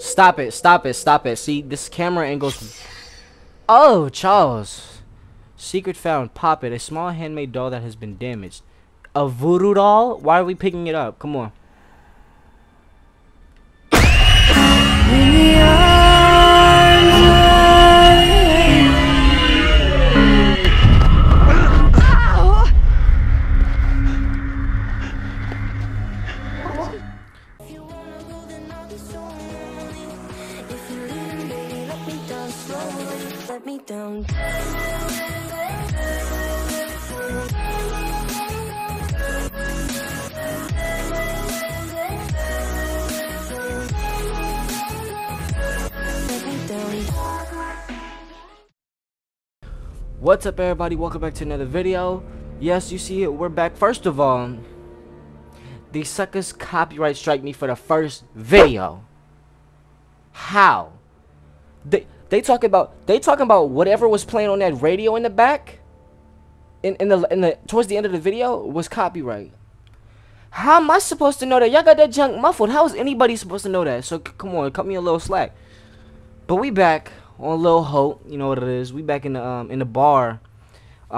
Stop it, stop it, stop it. See, this camera angle's... Oh, Charles. Secret found. Pop it. A small handmade doll that has been damaged. A voodoo doll? Why are we picking it up? Come on. What's up, everybody? Welcome back to another video. Yes, you see it, we're back. First of all, these suckers copyright strike me for the first video. How? They talking about whatever was playing on that radio in the back in the towards the end of the video was copyright. How am I supposed to know that? Y'all got that junk muffled. How is anybody supposed to know that? So come on, cut me a little slack. But we back on Little Hope. You know what it is. We back in the bar.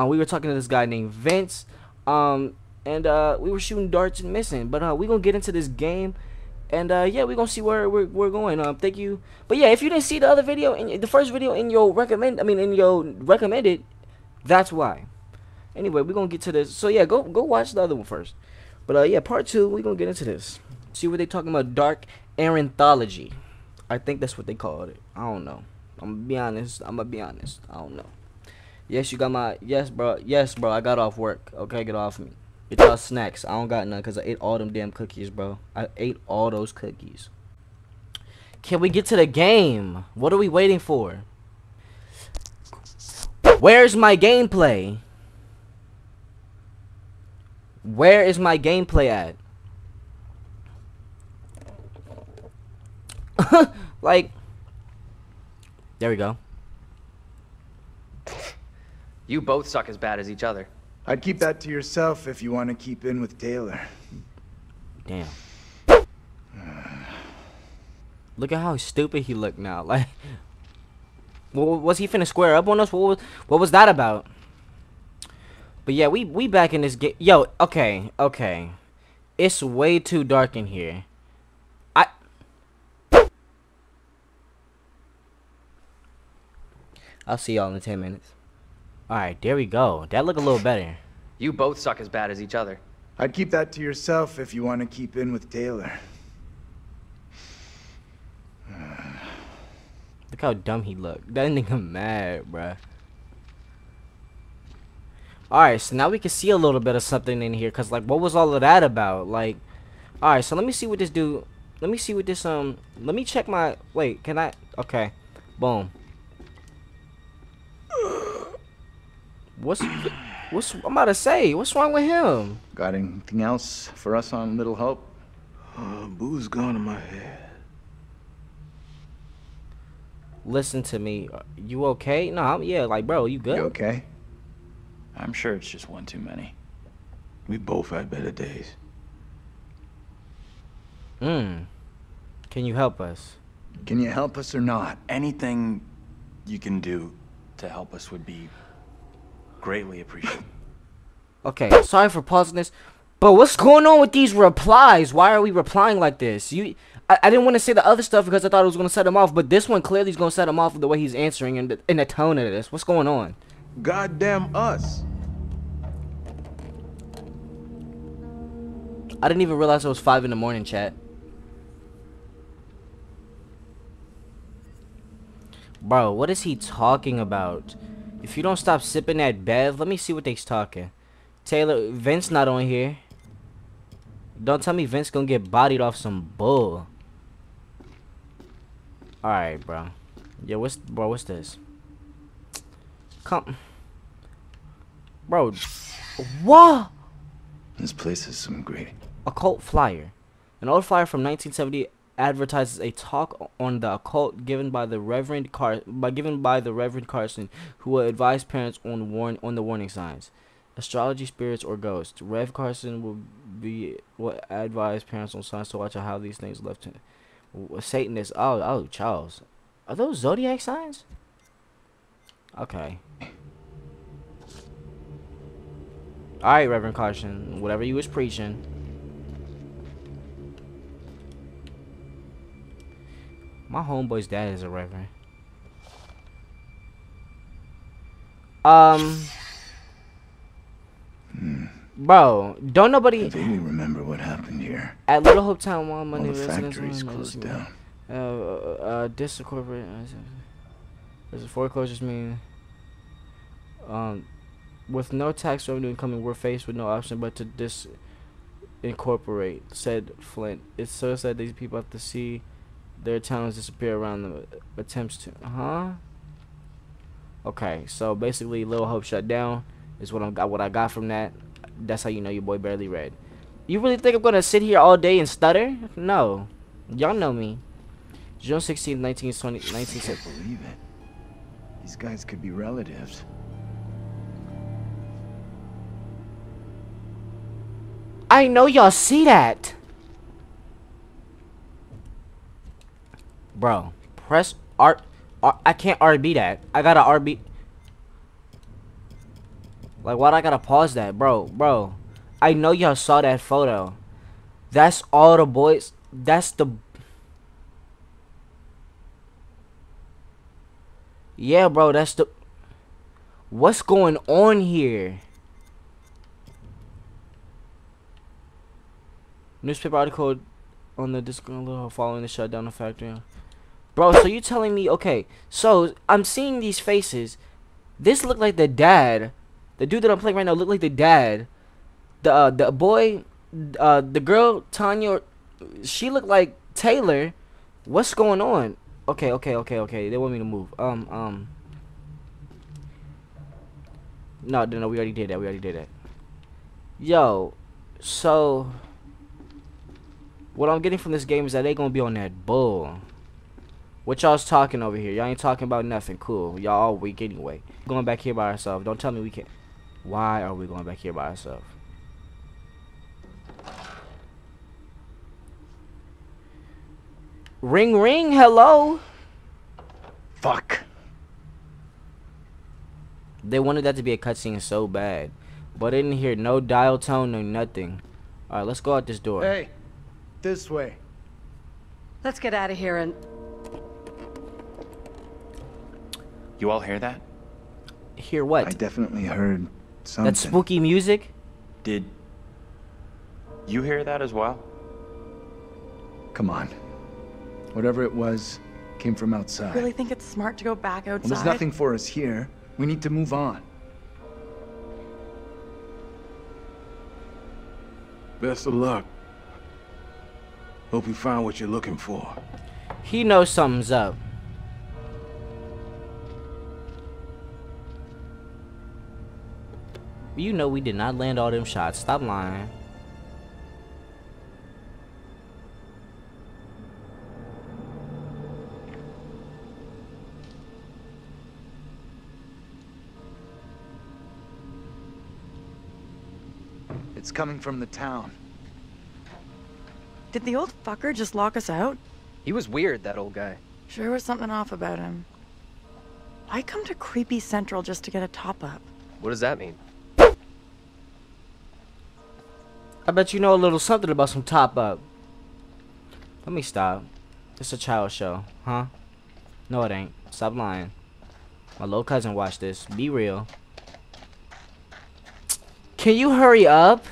We were talking to this guy named Vince. And we were shooting darts and missing. But we gonna get into this game. And, yeah, we're going to see where we're going. Thank you. But, yeah, if you didn't see the other video, the first video in your recommended, that's why. Anyway, we're going to get to this. So, yeah, go watch the other one first. But, yeah, part two, we're going to get into this. See what they're talking about, Dark Anthology. I think that's what they called it. I don't know. I'm going to be honest. I don't know. Yes, you got my, yes, bro. Yes, bro, I got off work. Okay, get off me. It's all snacks. I don't got none because I ate all them damn cookies, bro. I ate all those cookies. Can we get to the game? What are we waiting for? Where's my gameplay? Where is my gameplay at? Like, there we go. You both suck as bad as each other. I'd keep that to yourself if you want to keep in with Taylor. Damn. Look at how stupid he looked now. Like, was he finna square up on us? What was that about? But yeah, we back in this game. Yo, okay. It's way too dark in here. I'll see y'all in 10 minutes. Alright, there we go. That look a little better. You both suck as bad as each other. I'd keep that to yourself if you want to keep in with Taylor. Look how dumb he looked. That nigga mad, bruh. Alright, so now we can see a little bit of something in here. Because, like, what was all of that about? Like, alright, so let me see what this dude... Let me see what this, Let me check my... Wait, can I... Okay. Boom. What's I'm about to say? What's wrong with him? Got anything else for us on Little Hope? Booze gone in my head. Listen to me. You okay? No, yeah, like, bro, you good? You okay? I'm sure it's just one too many. We both had better days. Can you help us? Can you help us or not? Anything you can do to help us would be... greatly appreciate. Okay, sorry for pausing this, but what's going on with these replies? Why are we replying like this? I didn't want to say the other stuff because I thought it was going to set him off, but this one clearly is going to set him off with the way he's answering and the tone of this. What's going on? Goddamn us. I didn't even realize it was 5 in the morning, chat. Bro, what is he talking about? If you don't stop sipping that Bev, let me see what they's talking. Taylor, Vince not on here. Don't tell me Vince gonna get bodied off some bull. Alright, bro. Yeah, what's this? Come. Bro. What? This place is some great. Occult flyer. An old flyer from 1970 advertises a talk on the occult given by the Reverend Carson, who will advise parents on the warning signs, astrology, spirits, or ghosts. Rev Carson will advise parents on signs to watch out how these things left him. Satanists. Oh, Charles. Are those zodiac signs? Okay. Alright, Reverend Carson. Whatever you was preaching. My homeboy's dad is a reverend. Bro, don't nobody. I vaguely remember what happened here. At Little Hope Town, one Monday, all the factories closed down. District corporate. There's a foreclosures meeting. With no tax revenue incoming, we're faced with no option but to disincorporate, said Flint. It's so sad these people have to see their towns disappear around the attempts to. Okay, so basically, Little Hope shut down is what I got. What I got from that. That's how you know your boy barely read. You really think I'm gonna sit here all day and stutter? No, y'all know me. June 16, 1920. I can't believe it. These guys could be relatives. I know y'all see that, bro. Press R. I can't RB that. I gotta RB. Like, why'd I gotta pause that? Bro. I know y'all saw that photo. That's all the boys. That's the... Yeah, bro, that's the... What's going on here? Newspaper article on the Discord following the shutdown of factory. Bro, so you telling me... Okay, so I'm seeing these faces. This looked like the dad... The dude that I'm playing right now looked like the dad. The boy, the girl, Tanya, she looked like Taylor. What's going on? Okay. They want me to move. No, we already did that. Yo, so what I'm getting from this game is that they gonna be on that bull. What y'all's talking over here? Y'all ain't talking about nothing. Cool. Y'all all weak anyway. Going back here by ourselves. Don't tell me we can't. Why are we going back here by ourselves? Ring ring, hello? Fuck. They wanted that to be a cutscene so bad. But I didn't hear no dial tone or nothing. Alright, let's go out this door. Hey, this way. Let's get out of here and... You all hear that? Hear what? I definitely heard something. That spooky music? Did you hear that as well? Come on. Whatever it was came from outside. I really think it's smart to go back outside? Well, there's nothing for us here. We need to move on. Best of luck. Hope you find what you're looking for. He knows something's up. You know we did not land all them shots. Stop lying. It's coming from the town. Did the old fucker just lock us out? He was weird, that old guy. Sure was something off about him. Why come to Creepy Central just to get a top-up? What does that mean? I bet you know a little something about some top up. Let me stop. It's a child show, huh? No, it ain't. Stop lying. My little cousin watched this. Be real. Can you hurry up?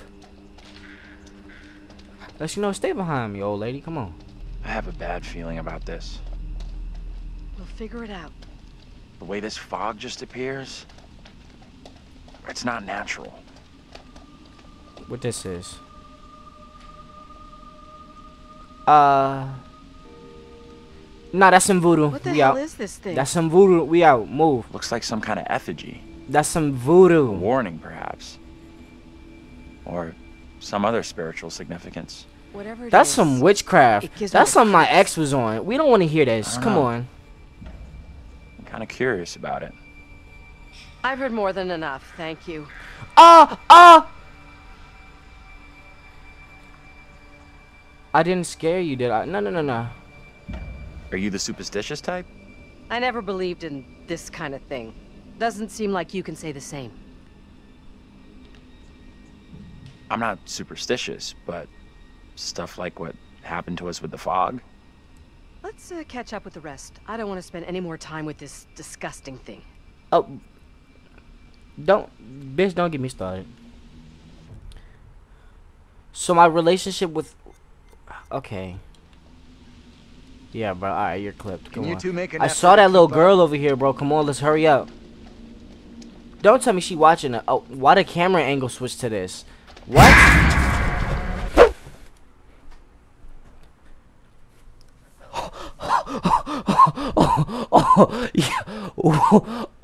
Let you know, stay behind me, old lady. Come on. I have a bad feeling about this. We'll figure it out. The way this fog just appears, it's not natural. What this is. Nah, that's some voodoo. What the hell is this thing? That's some voodoo. We out. Move. Looks like some kind of effigy. That's some voodoo. A warning, perhaps. Or some other spiritual significance. Whatever it is. That's some witchcraft. That's something my ex was on. We don't want to hear this. Come on. I'm kind of curious about it. I've heard more than enough. Thank you. I didn't scare you, did I? No. Are you the superstitious type? I never believed in this kind of thing. Doesn't seem like you can say the same. I'm not superstitious, but stuff like what happened to us with the fog. Let's catch up with the rest. I don't want to spend any more time with this disgusting thing. Oh, don't get me started. So my relationship with, okay. Yeah, bro. All right, you're clipped. Come on. You two make an effort? I saw that little girl over here, bro. Come on, let's hurry up. Don't tell me she watching it. Oh, why the camera angle switch to this? What?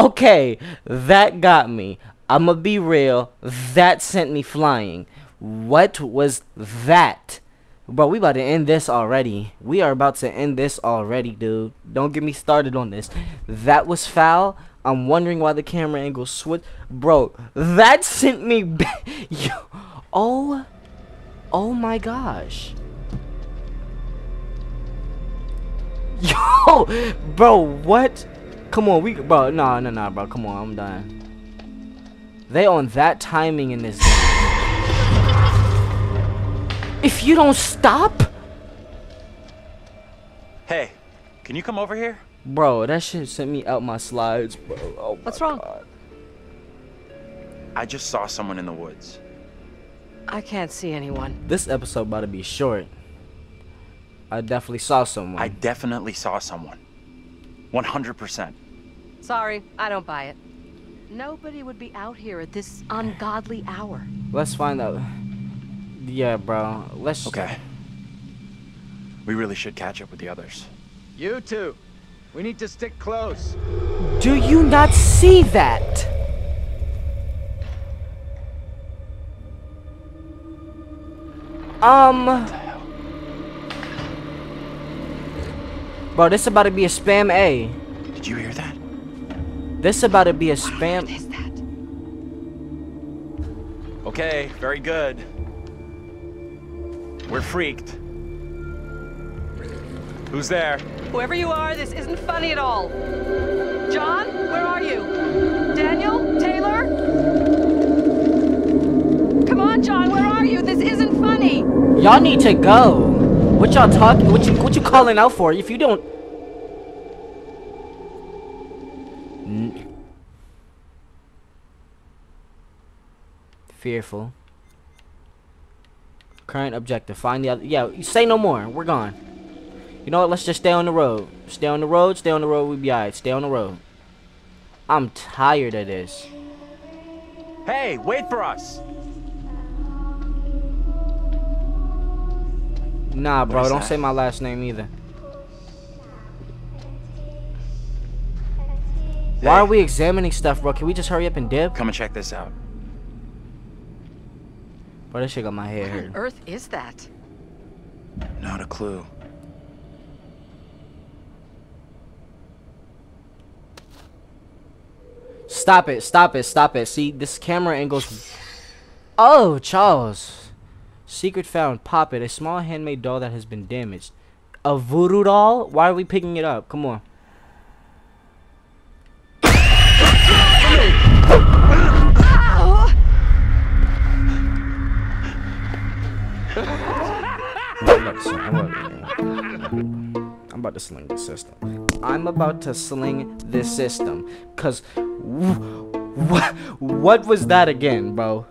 Okay, that got me. I'ma be real. That sent me flying. What was that? Bro, we about to end this already. We are about to end this already, dude. Don't get me started on this. That was foul. I'm wondering why the camera angle switched. Bro, that sent me back. Oh my gosh. Yo, bro, what? Come on, bro, nah, bro, come on, I'm done. They on that timing in this game. If you don't stop. Hey, can you come over here? Bro, that shit sent me out my slides, bro. Oh my What's wrong? God. I just saw someone in the woods. I can't see anyone. This episode about to be short. I definitely saw someone. 100%. Sorry, I don't buy it. Nobody would be out here at this ungodly hour. Let's find out. Yeah, bro. Let's. Okay. We really should catch up with the others. You two, we need to stick close. Do you not see that? What the hell? Bro, this about to be a spam A. Did you hear that? This about to be a spam. What is that? Okay. Very good. We're freaked. Who's there? Whoever you are, this isn't funny at all. John, where are you? Daniel? Taylor? Come on, John, where are you? This isn't funny. Y'all need to go. What y'all talking? What you calling out for? If you don't. Fearful. Current objective, find the other. Yeah, say no more, we're gone. You know what, let's just stay on the road. Stay on the road, we'll be alright. Stay on the road. I'm tired of this. Hey, wait for us. Nah, bro, don't say my last name either. Hey. Why are we examining stuff, bro? Can we just hurry up and dip? Come and check this out. Bro, that shit got my hair. What on earth is that? Not a clue. Stop it, stop it, stop it. See, this camera angles. Oh, Charles. Secret found. Pop it. A small handmade doll that has been damaged. A voodoo doll? Why are we picking it up? Come on. I'm about to sling this system. Cause what was that again, bro?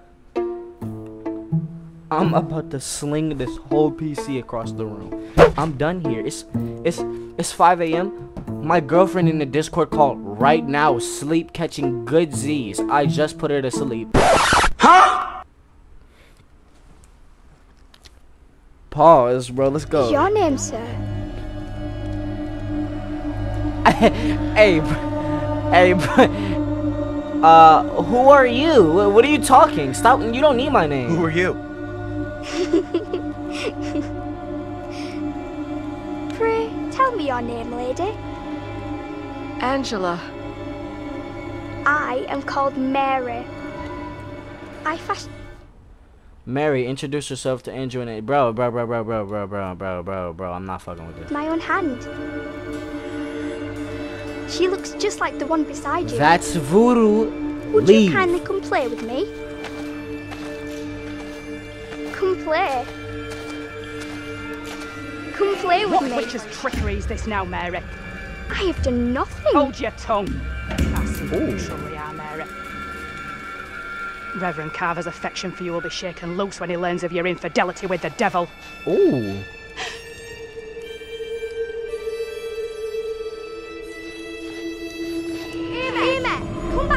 I'm about to sling this whole PC across the room. I'm done here. It's 5 a.m. My girlfriend in the Discord called right now, sleep catching good Z's. I just put her to sleep. Huh? Pause, bro. Let's go. Your name, sir. Hey, bro. Who are you? What are you talking? Stop. You don't need my name. Who are you? Pray, tell me your name, lady. Angela. I am called Mary. Mary, introduce yourself to Andrew and bro. I'm not fucking with this. My own hand. She looks just like the one beside you. That's voodoo. Would Leave. You kindly come play with me? Come play. Come play with me. What witch's trickery is this now, Mary? I have done nothing. Hold your tongue. That's who truly are, Mary. Reverend Carver's affection for you will be shaken loose when he learns of your infidelity with the devil. Ooh.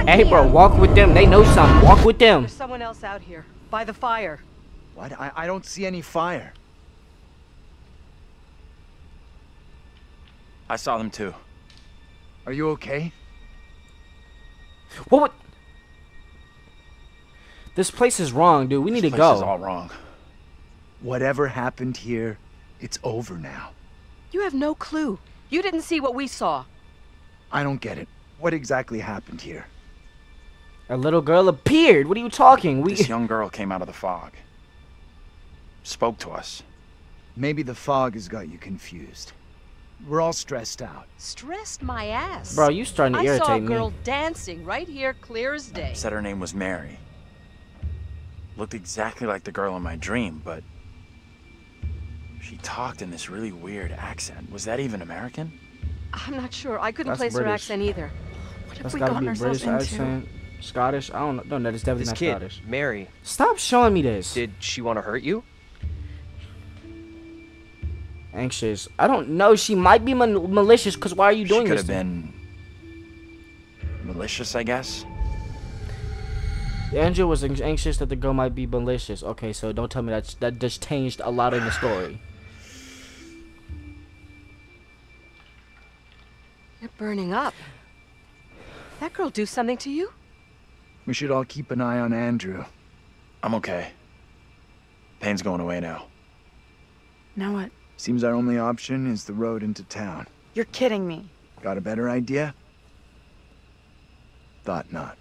Hey, bro, walk with them. They know something. Walk with them. There's someone else out here. By the fire. What? I don't see any fire. I saw them too. Are you okay? What? This place is wrong, dude. We need to go. This place is all wrong. Whatever happened here, it's over now. You have no clue. You didn't see what we saw. I don't get it. What exactly happened here? A little girl appeared. What are you talking? This young girl came out of the fog. Spoke to us. Maybe the fog has got you confused. We're all stressed out. Stressed my ass. Bro, you starting to irritate me. I saw a girl dancing right here, clear as day. Said her name was Mary. Looked exactly like the girl in my dream, but she talked in this really weird accent. Was that even American? I'm not sure. I couldn't place her accent either. What have we gotten ourselves into? Scottish? I don't know. No, that's definitely not Scottish. Mary. Stop showing me this. Did she want to hurt you? Anxious. I don't know. She might be malicious, because why are you doing this? She could have been malicious, I guess. Andrew was anxious that the girl might be malicious. Okay, so don't tell me that just changed a lot in the story. You're burning up. That girl do something to you? We should all keep an eye on Andrew. I'm okay. Pain's going away now. Now what? Seems our only option is the road into town. You're kidding me. Got a better idea? Thought not.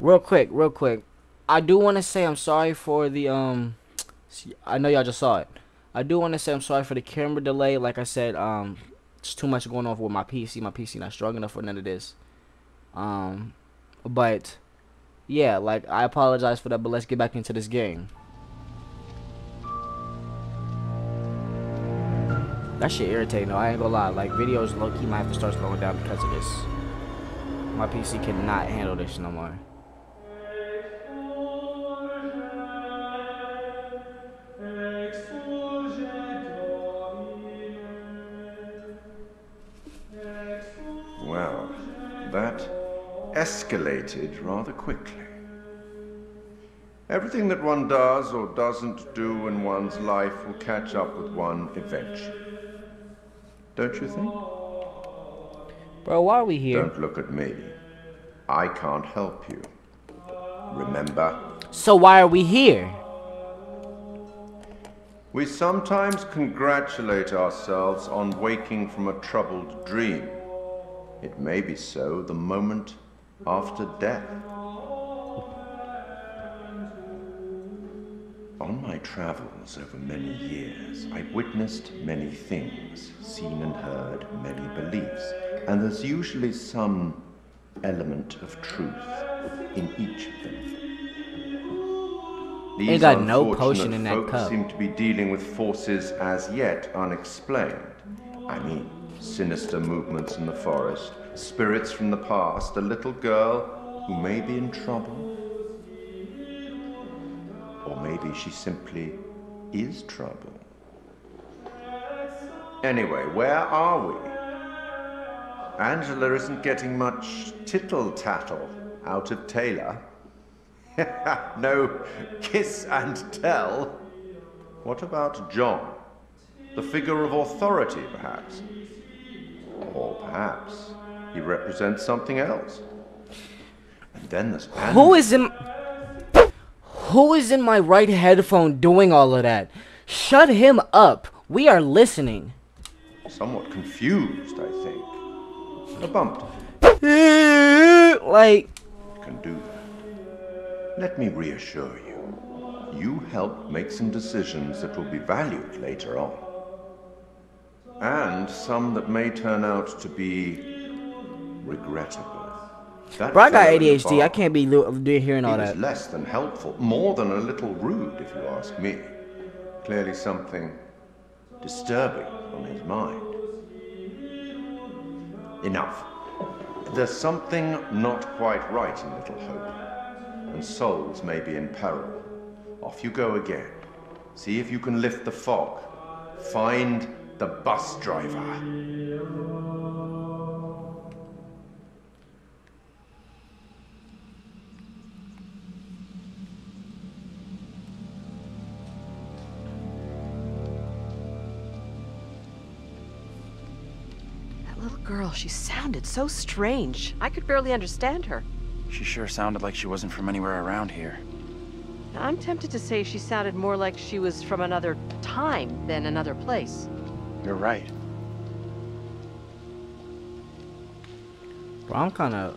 Real quick. I do want to say I'm sorry for the, I know y'all just saw it. I do want to say I'm sorry for the camera delay. Like I said, it's too much going on with my PC. My PC not strong enough for none of this. But yeah, like, I apologize for that, but let's get back into this game. That shit irritating though, I ain't gonna lie. Like, videos low-key might have to start slowing down because of this. My PC cannot handle this no more. Well, that escalated rather quickly. Everything that one does or doesn't do in one's life will catch up with one eventually. Don't you think? Bro, why are we here? Don't look at me. I can't help you. Remember? So why are we here? We sometimes congratulate ourselves on waking from a troubled dream. It may be so the moment after death. On my travels over many years, I witnessed many things, seen and heard many beliefs, and there's usually some element of truth in each of them. These unfortunate folks seem to be dealing with forces as yet unexplained. I mean, sinister movements in the forest, spirits from the past, a little girl who may be in trouble. Or maybe she simply is trouble. Anyway, where are we? Angela isn't getting much tittle-tattle out of Taylor. No kiss and tell. What about John? The figure of authority, perhaps? Or perhaps he represents something else. And then there's Angela. Who is in my right headphone doing all of that? Shut him up. We are listening. Somewhat confused, I think. A bump. Like, you can do that. Let me reassure you, you help make some decisions that will be valued later on. And some that may turn out to be regrettable. That bro, I got ADHD. I can't be hearing all that. It was less than helpful, more than a little rude, if you ask me. Clearly something disturbing on his mind. Enough. There's something not quite right in Little Hope, and souls may be in peril. Off you go again. See if you can lift the fog. Find the bus driver. Girl, she sounded so strange. I could barely understand her. She sure sounded like she wasn't from anywhere around here. I'm tempted to say she sounded more like she was from another time than another place. You're right. Bro, I'm kinda...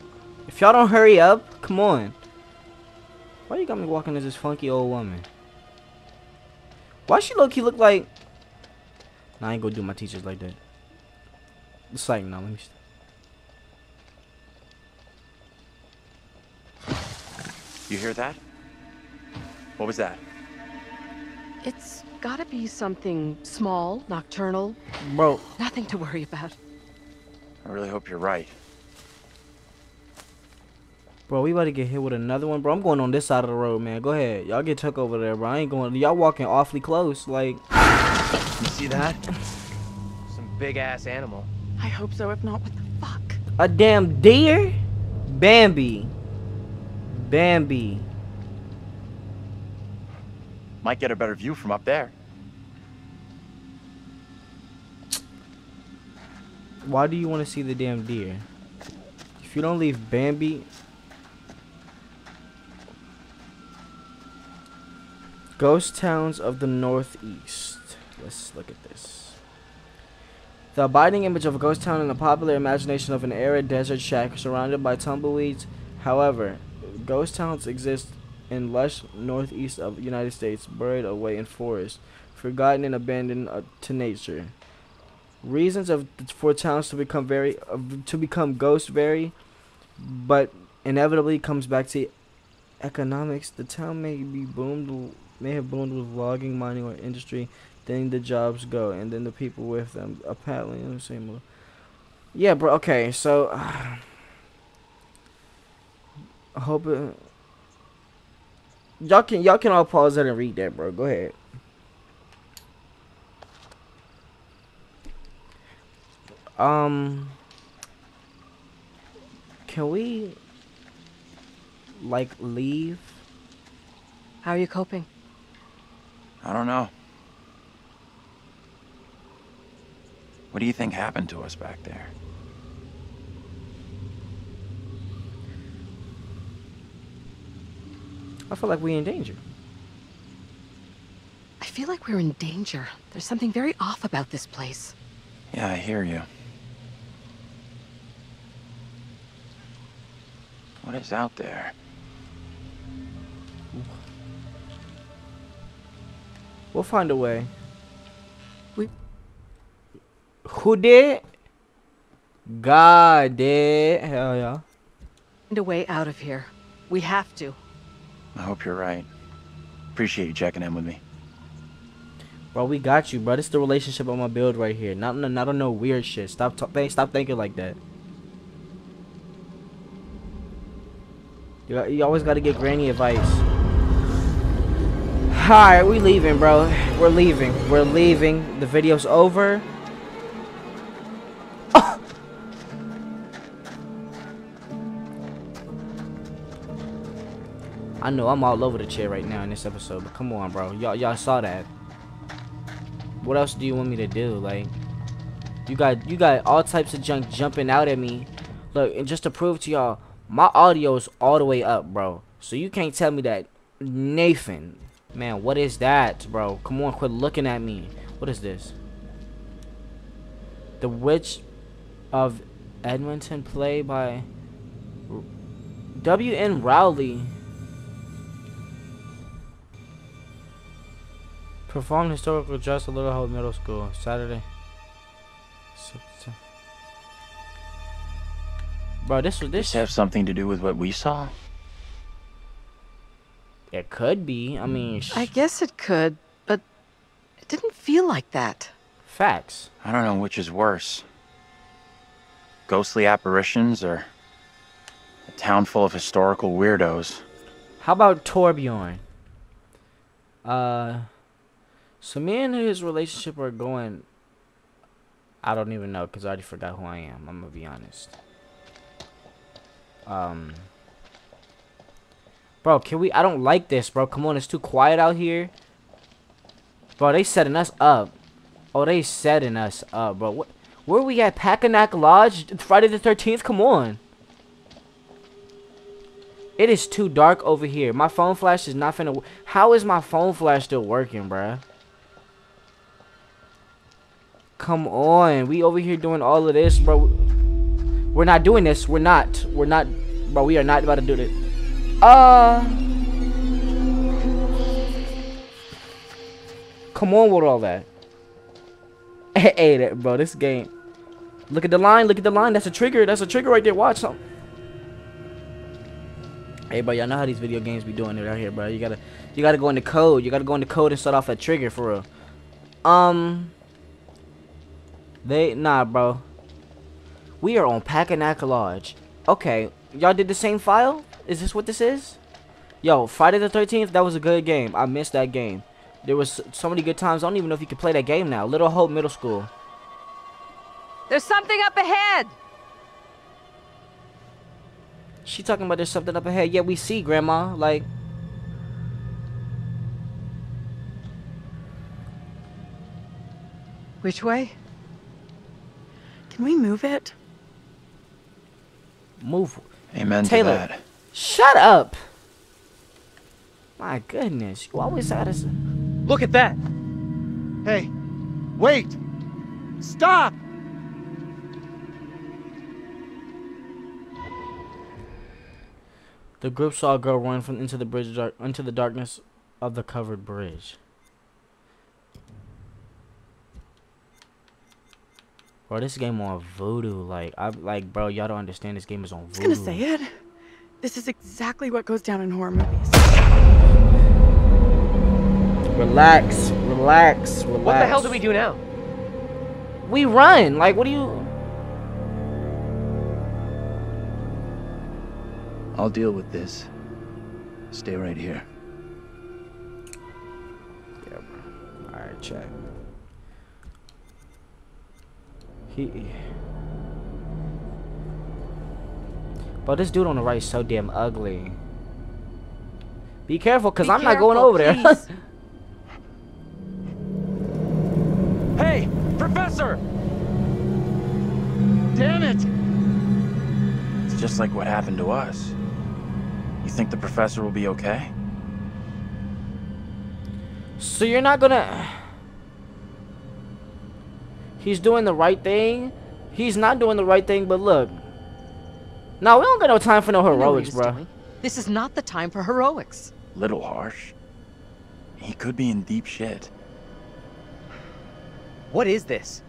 If y'all don't hurry up, come on. Why you got me walking as this funky old woman? Why she low-key look like... Nah, I ain't gonna do my teachers like that. It's like, no, let me... You hear that? What was that? It's gotta be something small, nocturnal. Bro. Nothing to worry about. I really hope you're right. Bro, we about to get hit with another one. Bro, I'm going on this side of the road, man. Go ahead. Y'all get took over there, bro. I ain't going... Y'all walking awfully close, like... You see that? Some big-ass animal. I hope so, if not, what the fuck? A damn deer? Bambi. Bambi. Might get a better view from up there. Why do you want to see the damn deer? If you don't leave Bambi... Ghost towns of the Northeast. Let's look at this. The abiding image of a ghost town in the popular imagination of an arid desert shack surrounded by tumbleweeds. However, ghost towns exist in lush northeast of the United States, buried away in forests, forgotten and abandoned to nature. Reasons for towns to become ghosts vary, but inevitably comes back to economics. The town may have boomed with logging, mining, or industry. Then the jobs go, and then the people with them. Apparently, same. Yeah, bro. Okay, so I hope y'all can all pause that and read that, bro. Go ahead. Can we like leave? How are you coping? I don't know. What do you think happened to us back there? I feel like we're in danger. I feel like we're in danger. There's something very off about this place. Yeah, I hear you. What is out there? We'll find a way. Who did? God did. Hell yeah. Find a way out of here. We have to. I hope you're right. Appreciate you checking in with me. Bro, we got you, bro. This is the relationship I'm gonna build right here. Not on no weird shit. Stop thinking like that. You always gotta get granny advice. Alright, we leaving, bro. We're leaving. We're leaving. The video's over. I know I'm all over the chair right now in this episode, but come on, bro. Y'all saw that. What else do you want me to do? Like, you got all types of junk jumping out at me. Look, and just to prove to y'all, my audio is all the way up, bro. So you can't tell me that, Nathan. Man, what is that, bro? Come on, quit looking at me. What is this? The Witch of Edmonton, play by W.N. Rowley. Performed historical dress at Little Hope Middle School, Saturday. Bro, this was this. Does this have something to do with what we saw? It could be. I mean, I guess it could, but it didn't feel like that. Facts. I don't know which is worse. Ghostly apparitions or a town full of historical weirdos. How about Torbjorn? So me and his relationship are going... I don't even know, because I already forgot who I am. I'm going to be honest. Bro, can we... I don't like this, bro. Come on, it's too quiet out here. Bro, they setting us up. Oh, they setting us up, bro. What, where are we at? Packanack Lodge? Friday the 13th? Come on. It is too dark over here. My phone flash is not finna... How is my phone flash still working, bruh? Come on. We over here doing all of this, bro. We're not doing this. We're not. We're not... Bro, we are not about to do this. Come on with all that. Hey, that, bro, this game. Look at the line. Look at the line. That's a trigger. That's a trigger right there. Watch something. Hey, bro, y'all know how these video games be doing it out here, bro. You gotta go into code. You gotta go into code and start off at trigger for real. Nah, bro. We are on Packanack Lodge. Okay, y'all did the same file? Is this what this is? Yo, Friday the 13th, that was a good game. I missed that game. There was so many good times. I don't even know if you can play that game now. Little Hope Middle School. There's something up ahead. She talking about there's something up ahead. Yeah, we see, Grandma. Like, which way? Can we move it? Move. Amen. Taylor. To that. Shut up. My goodness, you always had us. Look at that. Hey, wait. Stop. The group saw a girl run from into the bridge into the darkness of the covered bridge. Bro, this game on voodoo, like bro, y'all don't understand. This game is on voodoo. I was gonna say it. This is exactly what goes down in horror movies. Relax, relax, relax. What the hell do we do now? We run. Like, what do you? I'll deal with this. Stay right here. Yeah, bro. All right, check. But this dude on the right is so damn ugly. Be careful, cause I'm not going over there. Hey, Professor! Damn it! It's just like what happened to us. You think the professor will be okay? So you're not gonna... He's doing the right thing. He's not doing the right thing, but look. No, we don't got no time for no heroics, bro. This is not the time for heroics. Little harsh. He could be in deep shit. What is this?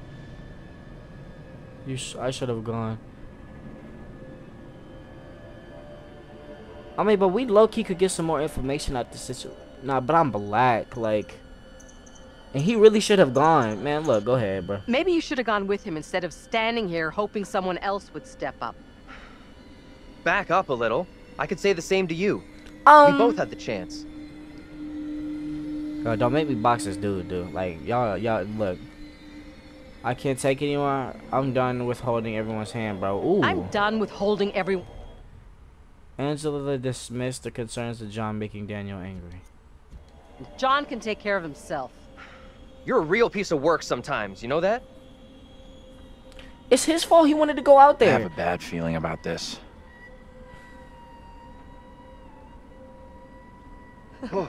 I should have gone. I mean, but we low-key could get some more information out this situation. Nah, but I'm black, like... And he really should have gone. Man, look, go ahead, bro. Maybe you should have gone with him instead of standing here hoping someone else would step up. Back up a little. I could say the same to you. We both had the chance. God, don't make me box this dude, dude. Like, y'all, look. I can't take anymore. I'm done with holding everyone's hand, bro. Ooh. I'm done with holding everyone. Angela dismissed the concerns of John making Daniel angry. John can take care of himself. You're a real piece of work sometimes, you know that? It's his fault he wanted to go out there. I have a bad feeling about this. Oh.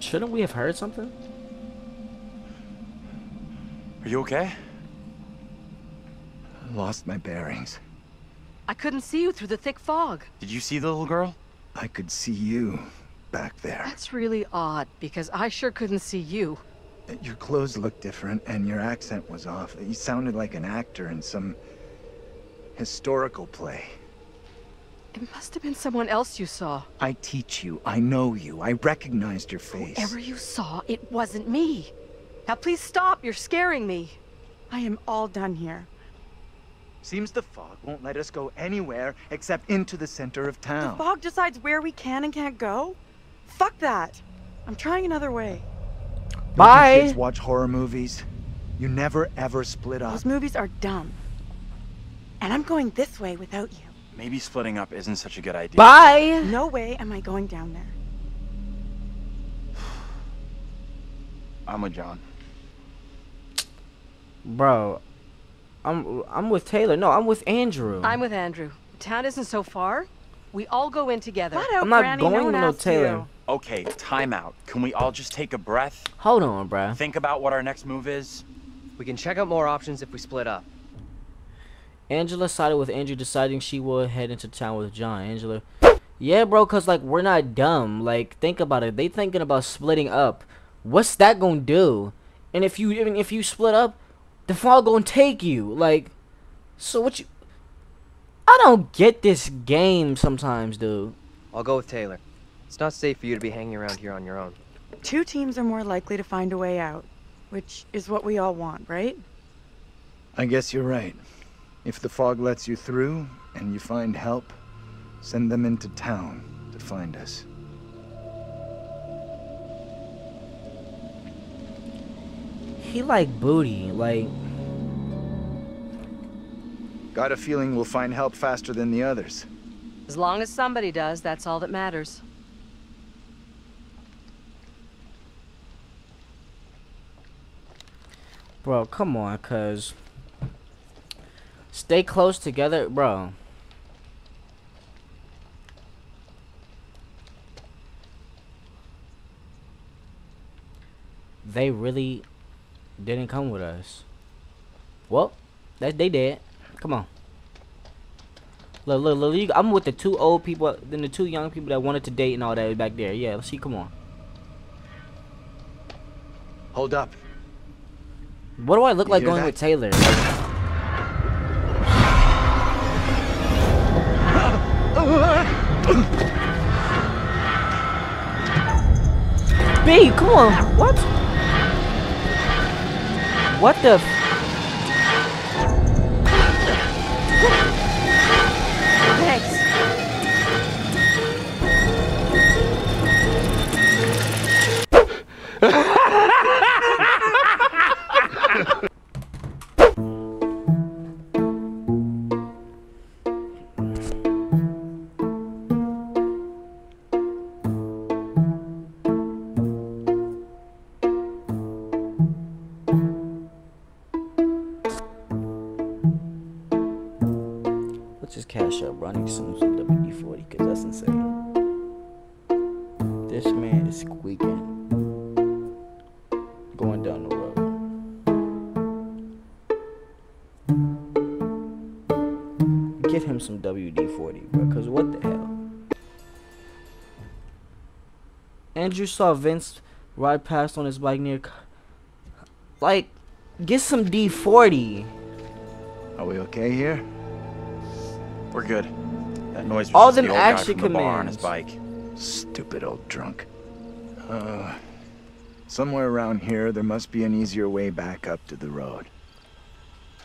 Shouldn't we have heard something? Are you okay? I lost my bearings. I couldn't see you through the thick fog. Did you see the little girl? I could see you back there. That's really odd, because I sure couldn't see you. Your clothes looked different, and your accent was off. You sounded like an actor in some historical play. It must have been someone else you saw. I teach you. I know you. I recognized your face. Whoever you saw, it wasn't me. Now please stop. You're scaring me. I am all done here. Seems the fog won't let us go anywhere except into the center of town. The fog decides where we can and can't go? Fuck that. I'm trying another way. Bye. Kids watch horror movies. You never ever split up. Those movies are dumb. And I'm going this way without you. Maybe splitting up isn't such a good idea. Bye! No way am I going down there. I'm with John. Bro, I'm with Taylor. No, I'm with Andrew. I'm with Andrew. The town isn't so far. We all go in together. Out, I'm not Granny, going with no Taylor. You. Okay, time out. Can we all just take a breath? Hold on, bruh. Think about what our next move is. We can check out more options if we split up. Angela sided with Andrew, deciding she will head into town with John. Angela, yeah, bro, cause like we're not dumb. Like think about it. They thinking about splitting up. What's that gonna do? And if you even if you split up, the fog gonna take you. Like, so what you? I don't get this game sometimes, dude. I'll go with Taylor. It's not safe for you to be hanging around here on your own. Two teams are more likely to find a way out, which is what we all want, right? I guess you're right. If the fog lets you through, and you find help, send them into town to find us. He like booty, like... Got a feeling we'll find help faster than the others. As long as somebody does, that's all that matters. Bro, come on, cuz... Stay close together, bro. They really didn't come with us. Well, they did. Come on. Look, look, look. I'm with the two old people, then the two young people that wanted to date and all that back there. Yeah, let's see. Come on. Hold up. What do I look like going with Taylor? B, come on. What? What the? Thanks. Some WD-40, bro, because what the hell? Andrew saw Vince ride past on his bike near... Like, get some D-40. Are we okay here? We're good. That noise was all just them the old guy from the bar on his bike. Stupid old drunk. Somewhere around here, there must be an easier way back up to the road.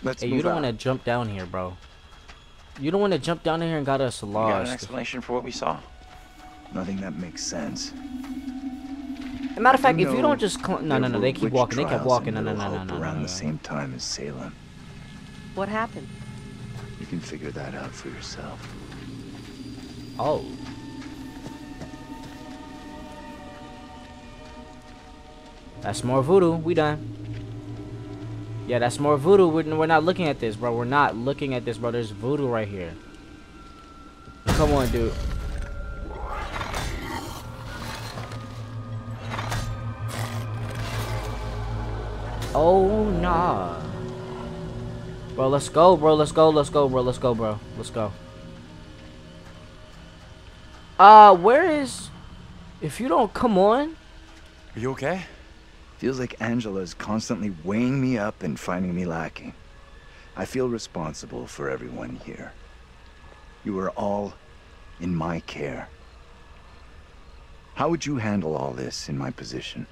Let's move out. You don't want to jump down here, bro. You don't want to jump down in here and got us lost. You got an explanation for what we saw? Nothing that makes sense. As a matter of fact, if you don't just no, they keep walking. They kept walking. No. Around the same time as Salem. What happened? You can figure that out for yourself. Oh. That's more voodoo. We done. Yeah, that's more voodoo. We're not looking at this, bro. We're not looking at this, bro. There's voodoo right here. Come on, dude. Oh, nah. Bro, let's go, bro. Let's go, let's go, bro. Let's go, bro. Let's go. Where is... If you don't come on... Are you okay? Feels like Angela's constantly weighing me up and finding me lacking. I feel responsible for everyone here. You are all in my care. How would you handle all this in my position?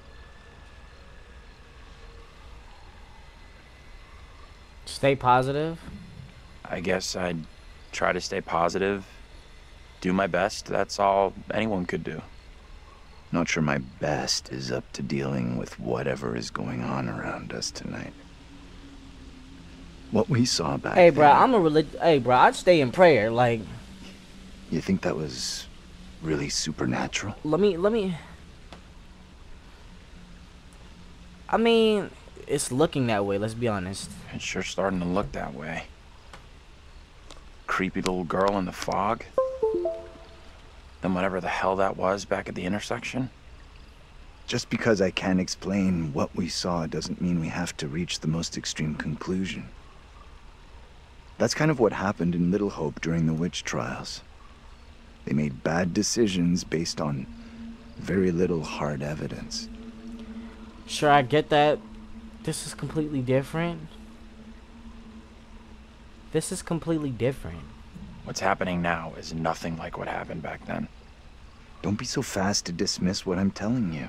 Stay positive? I guess I'd try to stay positive. Do my best. That's all anyone could do. Not sure my best is up to dealing with whatever is going on around us tonight. What we saw back then. Hey, bro, Hey, bro, I'd stay in prayer. Like, you think that was really supernatural? Let me. I mean, it's looking that way. Let's be honest. It's sure starting to look that way. Creepy little girl in the fog. Then whatever the hell that was back at the intersection. Just because I can't explain what we saw doesn't mean we have to reach the most extreme conclusion. That's kind of what happened in Little Hope during the witch trials. They made bad decisions based on very little hard evidence. Sure, I get that. This is completely different. This is completely different. What's happening now is nothing like what happened back then. Don't be so fast to dismiss what I'm telling you.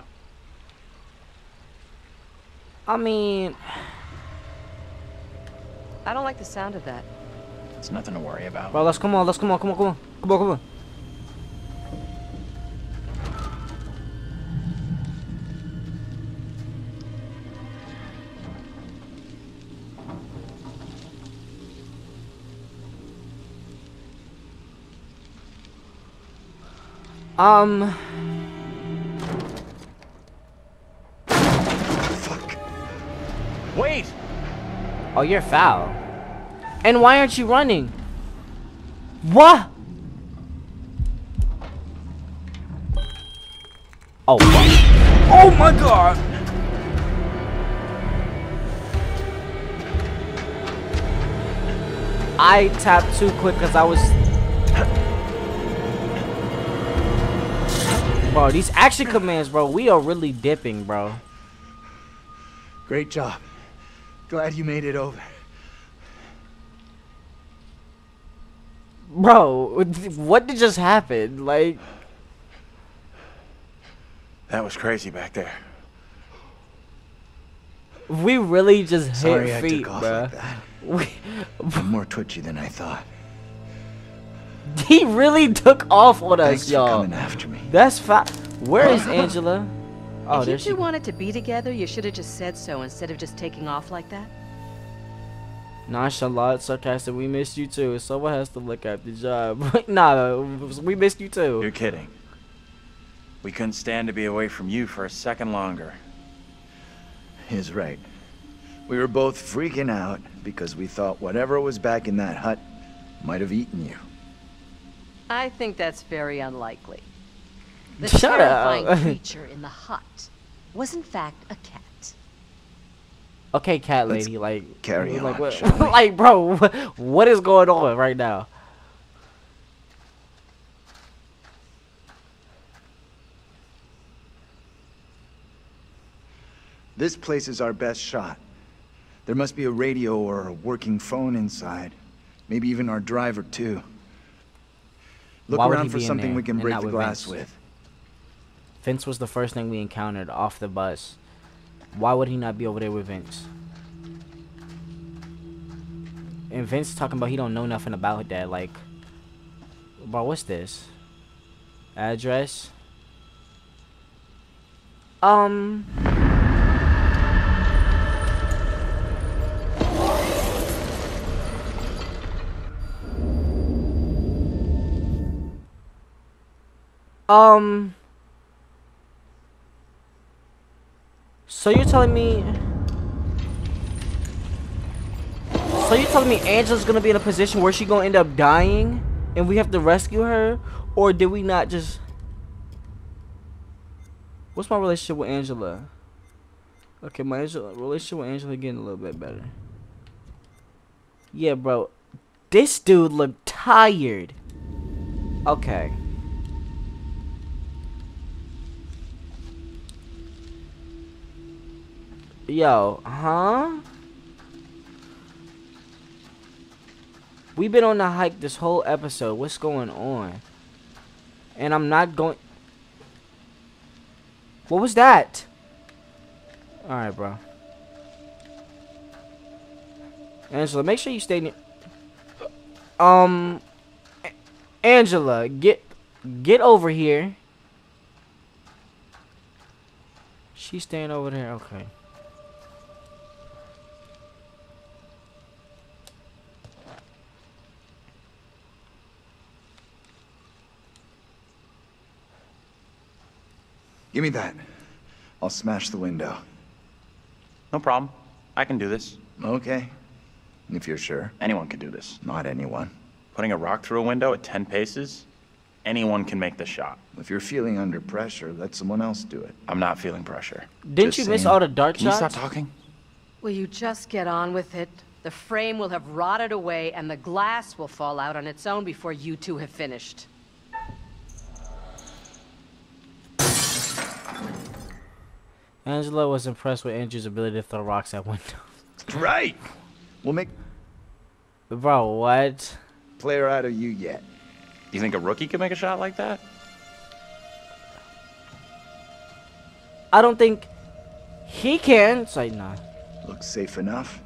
I mean... I don't like the sound of that. It's nothing to worry about. Well, let's come on. Come on. Fuck. Wait. Oh, you're foul. And why aren't you running? What? Oh. Fuck. Oh my God. I tapped too quick because I was. Bro, these action commands, bro, we are really dipping, bro. Great job. Glad you made it over. Bro, what did just happen? Like... That was crazy back there. We really just hit feet, bro. Like I'm more twitchy than I thought. He really took off on us, y'all. Thanks for coming after me. That's fine. Where is Angela? Oh, if you two wanted to be together, you should have just said so instead of just taking off like that. Nonchalant, sarcastic. We missed you too. Someone has to look after the job. Nah, we missed you too. You're kidding. We couldn't stand to be away from you for a second longer. He's right. We were both freaking out because we thought whatever was back in that hut might have eaten you. I think that's very unlikely. The terrifying creature in the hut was, in fact, a cat. Okay, cat lady, like carry on. Like, bro, what is going on right now? This place is our best shot. There must be a radio or a working phone inside. Maybe even our driver too. Look around for something we can break the glass with. Vince was the first thing we encountered off the bus. Why would he not be over there with Vince? And Vince talking about he don't know nothing about that. Like, bro, what's this? Address? So you're telling me... So you're telling me Angela's gonna be in a position where she gonna end up dying? And we have to rescue her? Or did we not just... What's my relationship with Angela? Okay, my relationship with Angela getting a little bit better. Yeah, bro. This dude looked tired. Okay. Yo, huh? We've been on a hike this whole episode. What's going on? And I'm not going... What was that? Alright, bro. Angela, make sure you stay near... Angela, get over here. She's staying over there. Okay. Give me that. I'll smash the window. No problem. I can do this. Okay. If you're sure. Anyone can do this. Not anyone. Putting a rock through a window at 10 paces? Anyone can make the shot. If you're feeling under pressure, let someone else do it. I'm not feeling pressure. Didn't you miss all the dart shots? Can you stop talking? Will you just get on with it? The frame will have rotted away and the glass will fall out on its own before you two have finished. Angela was impressed with Andrew's ability to throw rocks at windows. Right! We'll make... Bro, what? Player out of you yet. You think a rookie can make a shot like that? I don't think he can. It's like, nah. Looks safe enough.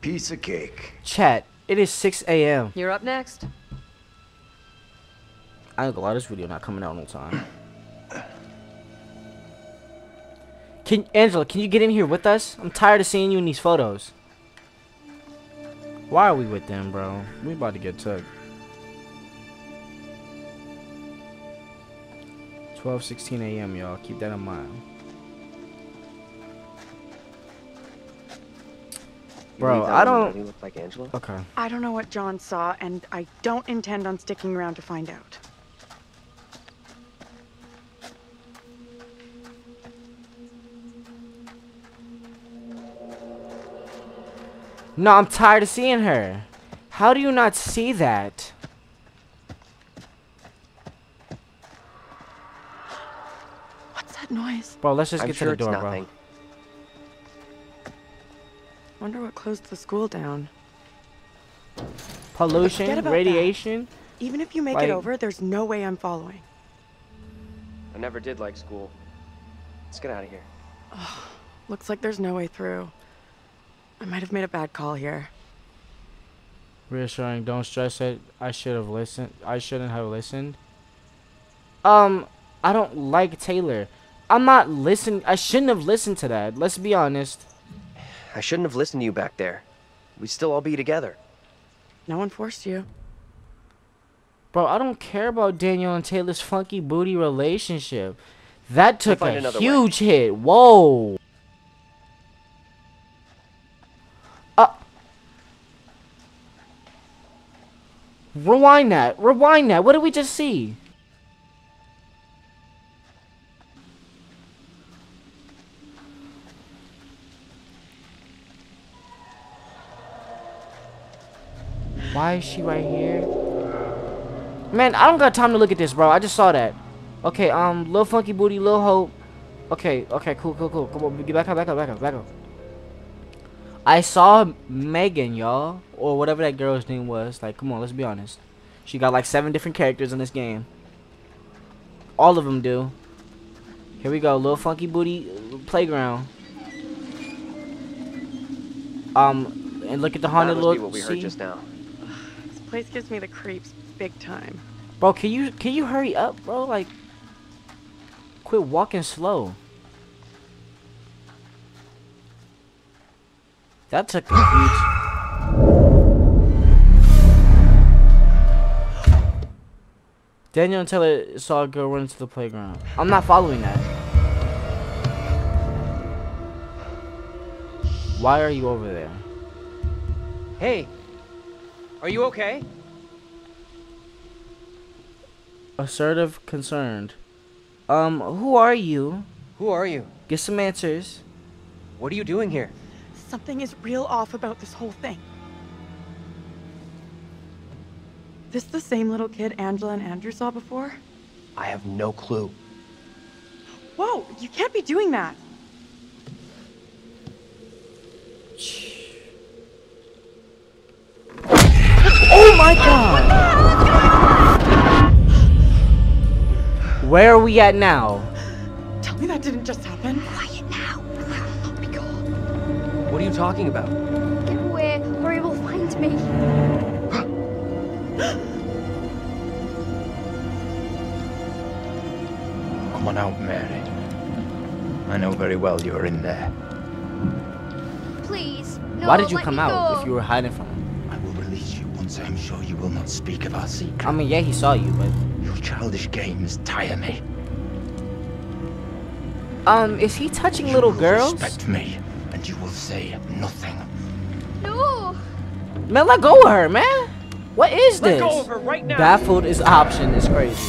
Piece of cake. Chat. It is 6 a.m. You're up next. I ain't gonna lie, this video not coming out on time. Angela, can you get in here with us? I'm tired of seeing you in these photos. Why are we with them, bro? We about to get took. 12:16 a.m. y'all. Keep that in mind. Bro, I don't look like Angela. Okay. I don't know what John saw, and I don't intend on sticking around to find out. No, I'm tired of seeing her. How do you not see that? What's that noise? Bro, let's just get to the door, bro. Wonder what closed the school down. Pollution, radiation. That. Even if you make it over, there's no way I'm following. I never did like school. Let's get out of here. Oh, looks like there's no way through. I might have made a bad call here. Reassuring, don't stress it. I should have listened. I shouldn't have listened. I don't like Taylor. I'm not listening. I shouldn't have listened to that. Let's be honest. I shouldn't have listened to you back there. We'd still all be together. No one forced you. Bro, I don't care about Daniel and Taylor's funky booty relationship. That took a huge hit. Whoa. Rewind that. Rewind that. What did we just see? Why is she right here? Man, I don't got time to look at this, bro. I just saw that. Okay, Lil Funky Booty, Lil Hope. Okay, okay, cool, cool, cool. Come on, get back up, back up, back up, back up. I saw Megan, y'all. Or whatever that girl's name was. Like, come on, let's be honest. She got like 7 different characters in this game. All of them do. Here we go, Lil Funky Booty Playground. And look at the haunted look. What we heard just now. Place gives me the creeps big time. Bro, can you hurry up, bro? Like, quit walking slow. That took a huge. Daniel and Taylor saw a girl run into the playground. I'm not following that. Why are you over there? Hey. Are you okay? assertive, concerned. Who are you? Who are you? Get some answers. What are you doing here? Something is real off about this whole thing. This the same little kid Angela and Andrew saw before? I have no clue. Whoa, you can't be doing that. Oh my god! Where are we at now? Tell me that didn't just happen. Quiet now. I'll be gone. What are you talking about? Get away or he will find me. Come on out, Mary. I know very well you are in there. Please, no, why did you come out go. If you were hiding from him? I will release you once I am sure you will not speak of our secret. I mean, yeah, he saw you, but... Your childish games tire me. Is he touching you little girls? Respect me, and you will say nothing. No! Man, let go of her, man! What is this? Let go of her right now! Baffled is option, it's crazy.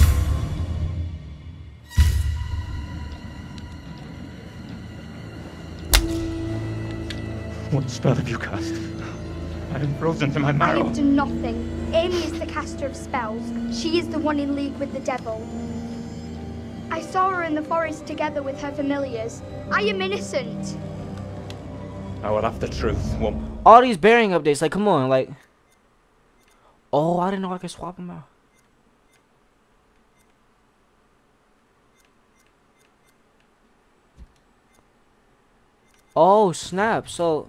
What spell have you cast? I am frozen to my marrow. I have done nothing. Amy is the caster of spells. She is the one in league with the devil. I saw her in the forest together with her familiars. I am innocent. I will have the truth. Woman. All these bearing updates, like, come on, like. Oh, I didn't know I could swap them out. Oh, snap. So.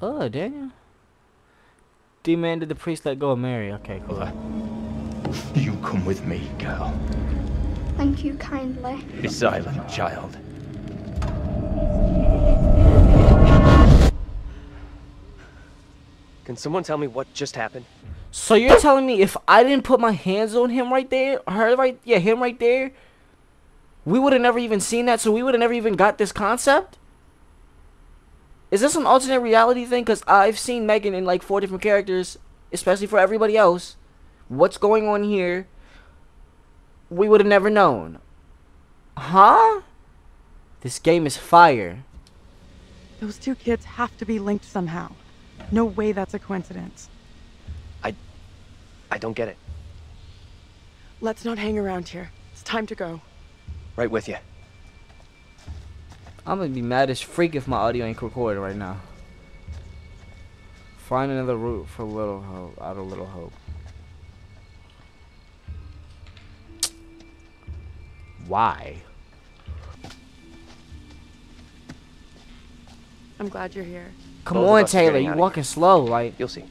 Oh, Daniel demanded the priest let go of Mary. Okay, cool. You come with me, girl. Thank you kindly. Be silent, child. Can someone tell me what just happened? So you're telling me if I didn't put my hands on him right there, him right there, we would have never even seen that, so we would have never even got this concept? Is this an alternate reality thing? Because I've seen Megan in like 4 different characters, especially for everybody else. What's going on here? We would have never known. Huh? This game is fire. Those 2 kids have to be linked somehow. No way that's a coincidence. I don't get it. Let's not hang around here. It's time to go. Right with you. I'm gonna be mad as freak if my audio ain't recorded right now. Find another route for Little Hope, out of Little Hope. Why? I'm glad you're here. Come on, Taylor, you're walking slow, like. You'll see.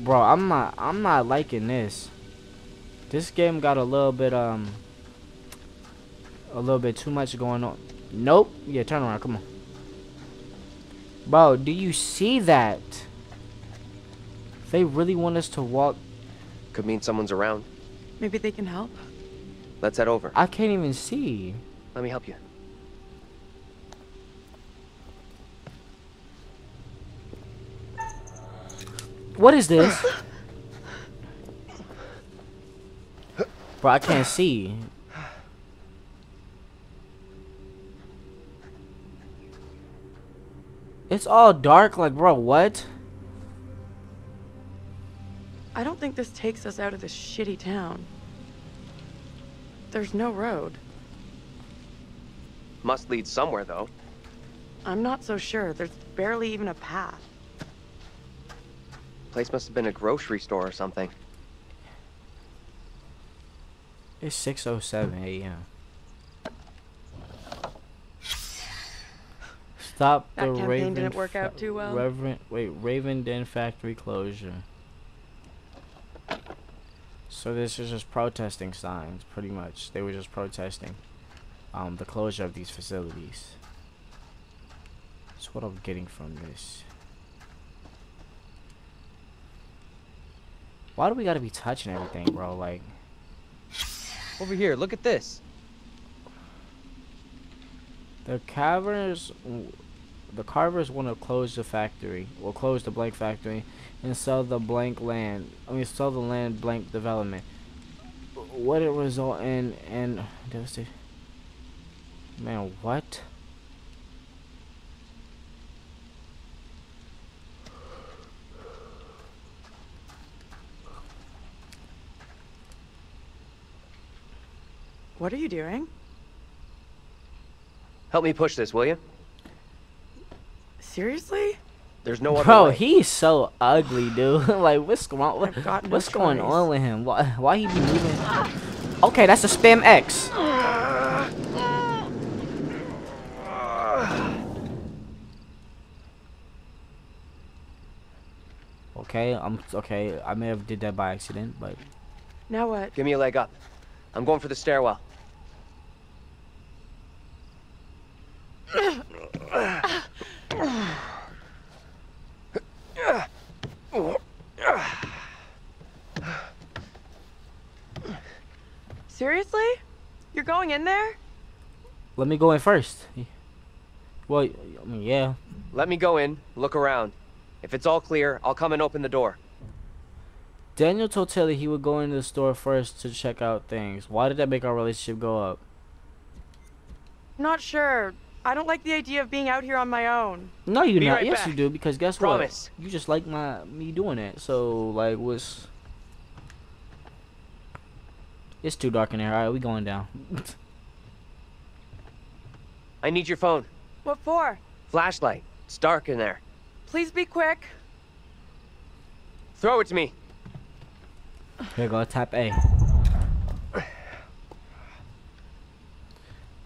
Bro, I'm not liking this. This game got a little bit too much going on. Nope. Yeah, turn around. Come on. Bro, do you see that? They really want us to walk. Could mean someone's around. Maybe they can help. Let's head over. I can't even see. Let me help you. What is this? Bro, I can't see. It's all dark, like, bro, what? I don't think this takes us out of this shitty town. There's no road. Must lead somewhere, though. I'm not so sure. There's barely even a path. Place must have been a grocery store or something. It's 6:07 a.m. Stop the Raven. That campaign didn't work out too well. Raven Den factory closure. So this is just protesting signs, pretty much. They were just protesting the closure of these facilities. That's what I'm getting from this. Why do we gotta be touching everything, bro? Like. Over here, look at this. The caverns The Carvers want to close the factory, or close the blank factory, and sell the blank land. I mean, sell the land blank development. What it result in and devastated. Man, what? What are you doing? Help me push this, will you? Seriously? There's no other way. He's so ugly, dude. Like, what's going on? What's going on with him? Why he be moving? Okay, that's a spam X. Okay, I may have did that by accident, but now what? Give me a leg up. I'm going for the stairwell. Seriously? You're going in there? Let me go in first. Well, I mean, yeah. Let me go in, look around. If it's all clear, I'll come and open the door. Daniel told Taylor he would go into the store first to check out things. Why did that make our relationship go up? Not sure. I don't like the idea of being out here on my own. No, you not. Right yes, back. You do, because guess Promise. What? You just like me doing it. So, like, what's... It's too dark in here. All right, we going down. I need your phone. What for? Flashlight. It's dark in there. Please be quick. Throw it to me. Here we go, tap A.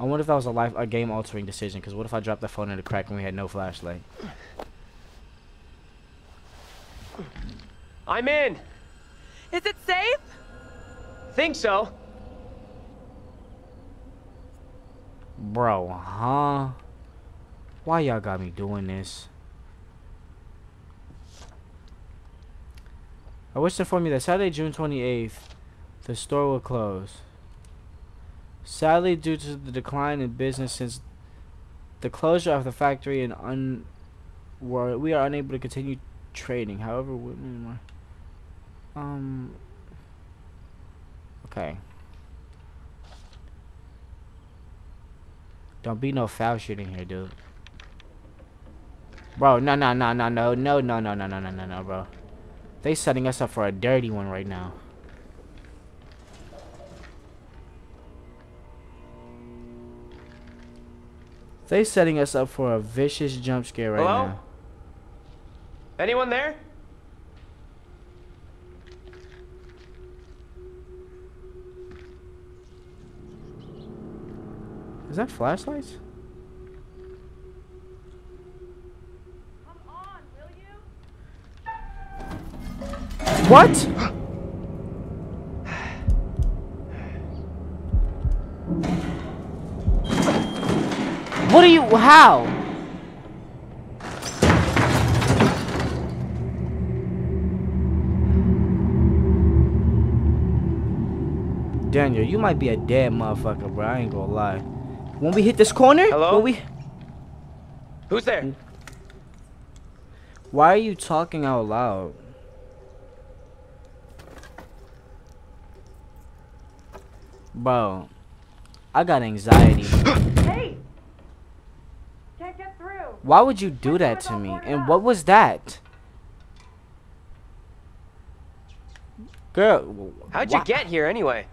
I wonder if that was a game-altering decision, because what if I dropped the phone in a crack and we had no flashlight? I'm in! Is it safe? Think so. Bro, huh? Why y'all got me doing this? I wish to inform you that Saturday, June 28th, the store will close. Sadly, due to the decline in business since the closure of the factory, and we are unable to continue trading. However, okay. Don't be no foul shooting here, dude. Bro, no, bro. They setting us up for a dirty one right now. They setting us up for a vicious jump scare right Hello? Now. Anyone there? Is that flashlights? What? What are you? How? Daniel, you might be a dead motherfucker, bro. I ain't gonna lie. When we hit this corner, hello? Who's there? Why are you talking out loud? Bro, I got anxiety. Hey! Can't get through. Why would you do that to me? And what was that? Girl, how'd you get here anyway?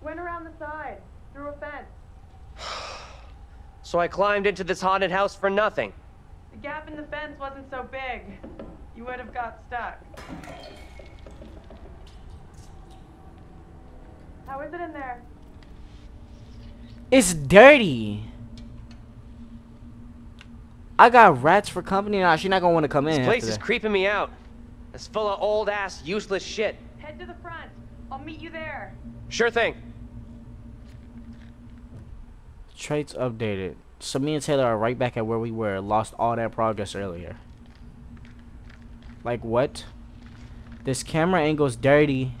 Went around the side, through a fence. So I climbed into this haunted house for nothing. The gap in the fence wasn't so big. You would have got stuck. How is it in there? It's dirty. I got rats for company. Nah, she's not gonna want to come in. This place is creeping me out. It's full of old ass, useless shit. Head to the front. I'll meet you there. Sure thing. Traits updated. So me and Taylor are right back at where we were. Lost all that progress earlier. Like what? This camera angle's dirty.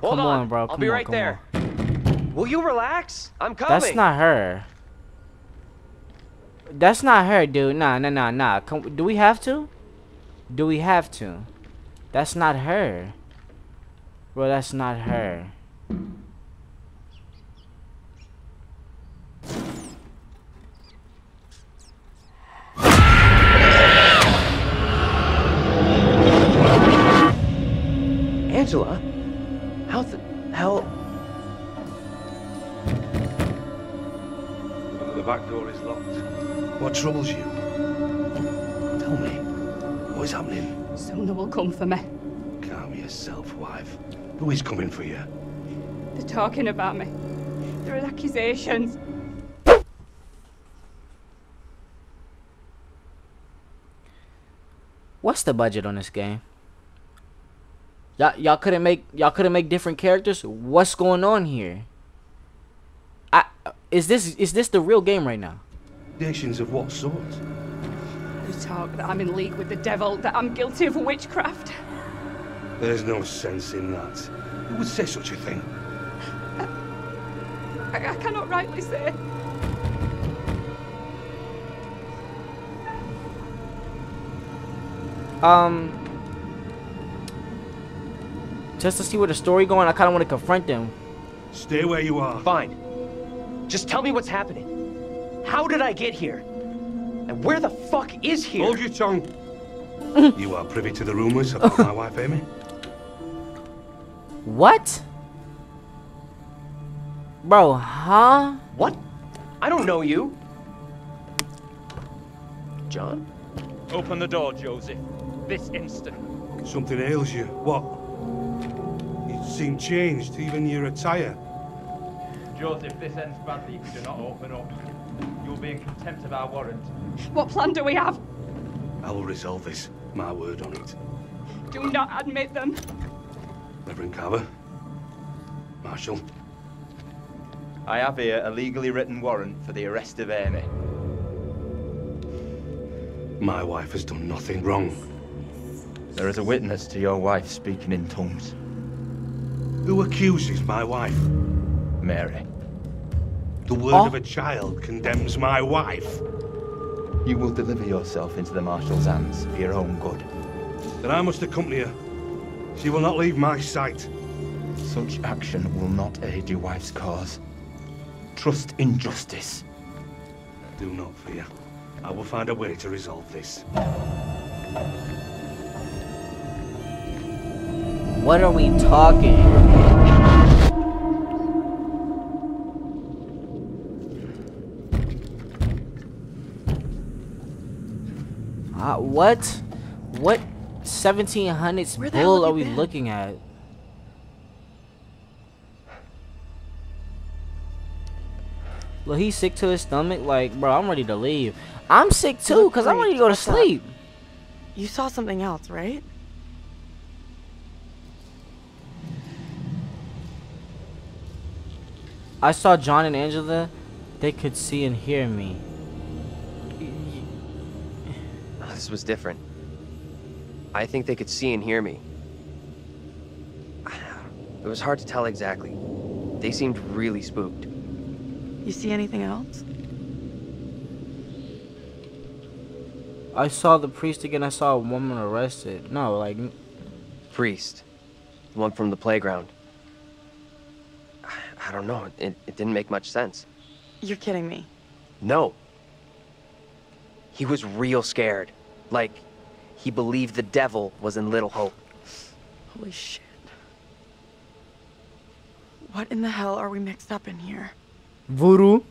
Hold on, bro. I'll be right there. Will you relax? I'm coming. That's not her. That's not her, dude. Nah, nah, nah, nah. Do we have to? Do we have to? That's not her. Bro, that's not her. Angela? How the hell? The back door is locked. What troubles you? Tell me. What is happening? Someone will come for me. Calm yourself, wife. Who is coming for you? They're talking about me. There are accusations. What's the budget on this game? Y'all couldn't make different characters. What's going on here? Is this the real game right now? Accusations of what sort? You talk that I'm in league with the devil, that I'm guilty of witchcraft. There's no sense in that. Who would say such a thing? I cannot rightly say. Just to see where the story going, I kind of want to confront them. Stay where you are. Fine. Just tell me what's happening. How did I get here? And where the fuck is here? Hold your tongue. You are privy to the rumors about my wife, Amy? What? Bro, huh? What? I don't know you. John? Open the door, Joseph. This instant. Something ails you. What? Seem changed, even your attire. Joseph, this ends badly if you do not open up. You'll be in contempt of our warrant. What plan do we have? I will resolve this. My word on it. Do not admit them. Reverend Carver. Marshal. I have here a legally written warrant for the arrest of Amy. My wife has done nothing wrong. There is a witness to your wife speaking in tongues. Who accuses my wife? Mary. The word of a child condemns my wife. You will deliver yourself into the Marshal's hands for your own good. Then I must accompany her. She will not leave my sight. Such action will not aid your wife's cause. Trust in justice. Do not fear. I will find a way to resolve this. What are we talking? What? What 1700s bull are we looking at? Look, he's sick to his stomach. Like, bro, I'm ready to leave. I'm sick too, cause I'm ready to go to sleep. You saw something else, right? I saw John and Angela. They could see and hear me. This was different. I think they could see and hear me. It was hard to tell exactly. They seemed really spooked. You see anything else? I saw the priest again. I saw a woman arrested. No, like... Priest. The one from the playground. I don't know. It didn't make much sense. You're kidding me. No. He was real scared. Like, he believed the devil was in Little Hope. Holy shit. What in the hell are we mixed up in here? Voodoo.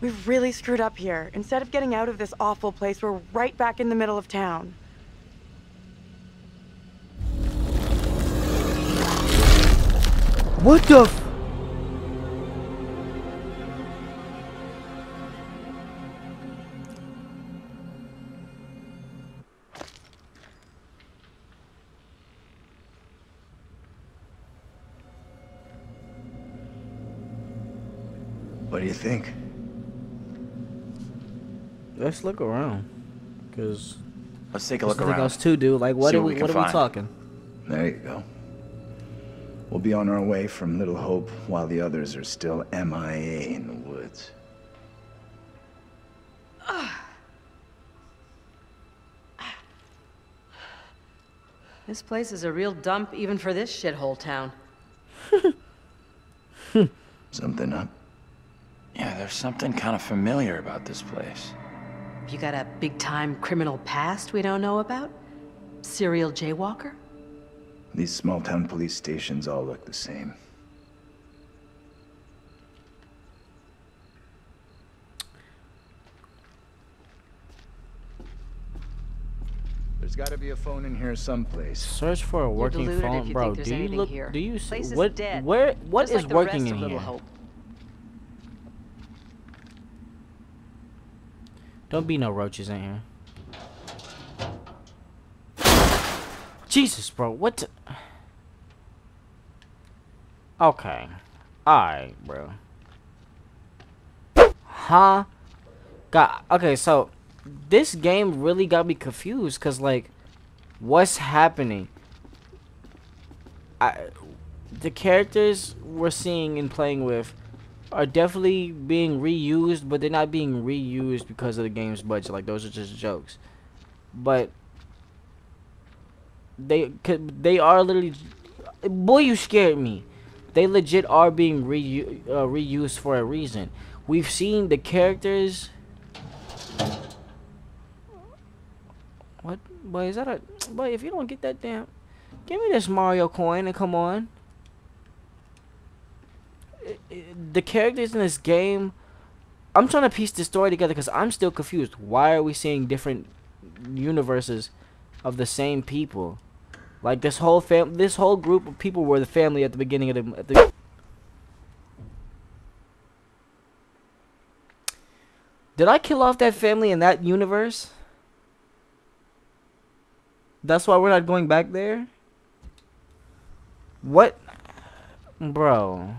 We've really screwed up here. Instead of getting out of this awful place, we're right back in the middle of town. What the f- What do you think? Let's look around. Cause let's take a look around. Us too, dude. Like, what are we talking? There you go. We'll be on our way from Little Hope while the others are still MIA in the woods. This place is a real dump even for this shithole town. Something up? Yeah, there's something kind of familiar about this place. You got a big-time criminal past we don't know about? Serial jaywalker? These small-town police stations all look the same. There's got to be a phone in here someplace. Search for a working phone, bro. Do you look? Here. Do you see what? Dead. Where? What just is like working in here? Hope. Don't be no roaches in here. Jesus, bro. What? Okay. Alright, bro. Huh? God. Okay, so this game really got me confused because, like, what's happening? The characters we're seeing and playing with are definitely being reused, but they're not being reused because of the game's budget. Like, those are just jokes. But they are literally, boy, you scared me. They legit are being reused for a reason. We've seen the characters. What? Boy, is that a... Boy, if you don't get that damn... Give me this Mario coin and come on. The characters in this game... I'm trying to piece the story together because I'm still confused. Why are we seeing different universes of the same people? Like, this whole group of people were the family at the beginning of the... Did I kill off that family in that universe? That's why we're not going back there? What? Bro.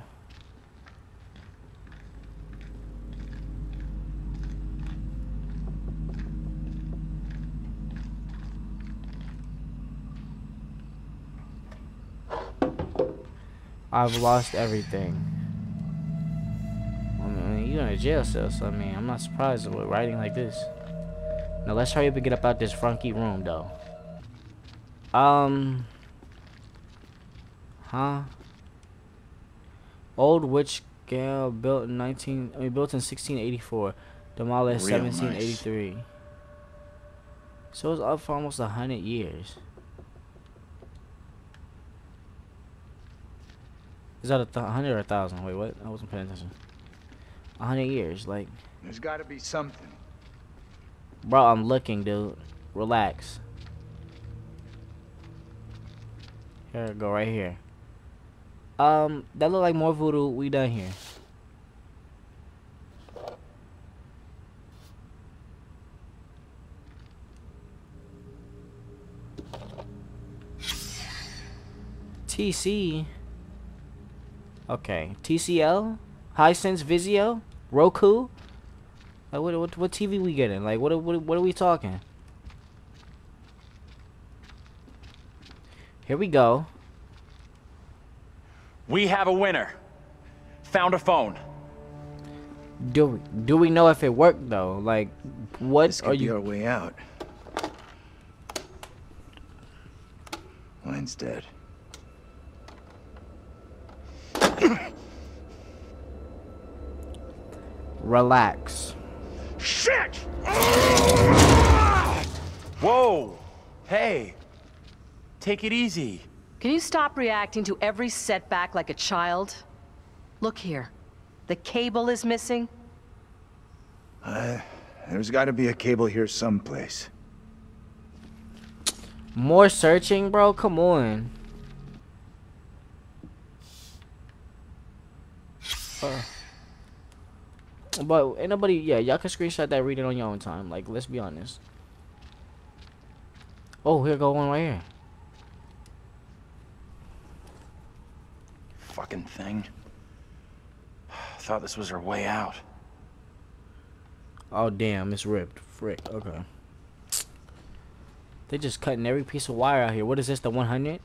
I've lost everything. I mean, you're in a jail cell, so I mean, I'm not surprised with writing like this. Now let's hurry up and get up out this funky room, though. Old witch gal built in 1684, demolished 1783. Nice. So it's up for almost 100 years. Is that 100 or 1,000? Wait, what? I wasn't paying attention. 100 years, like. There's got to be something. Bro, I'm looking, dude. Relax. Here, go right here. That look like more voodoo. We done here. TC. Okay, TCL, Hisense, Vizio, Roku. Like, what TV we getting? Like, what are we talking? Here we go. We have a winner. Found a phone. Do we know if it worked though? Like, what this could are be you? Our way out. Mine's dead. Relax. Shit! Whoa! Hey. Take it easy. Can you stop reacting to every setback like a child? Look here. The cable is missing. There's got to be a cable here someplace. More searching, bro? Come on. But ain't nobody... Yeah, y'all can screenshot that, read it on your own time. Like, let's be honest. Oh, here go one right here. Fucking thing. I thought this was her way out. Oh damn, it's ripped. Frick. Okay. They just cutting every piece of wire out here. What is this? The 100?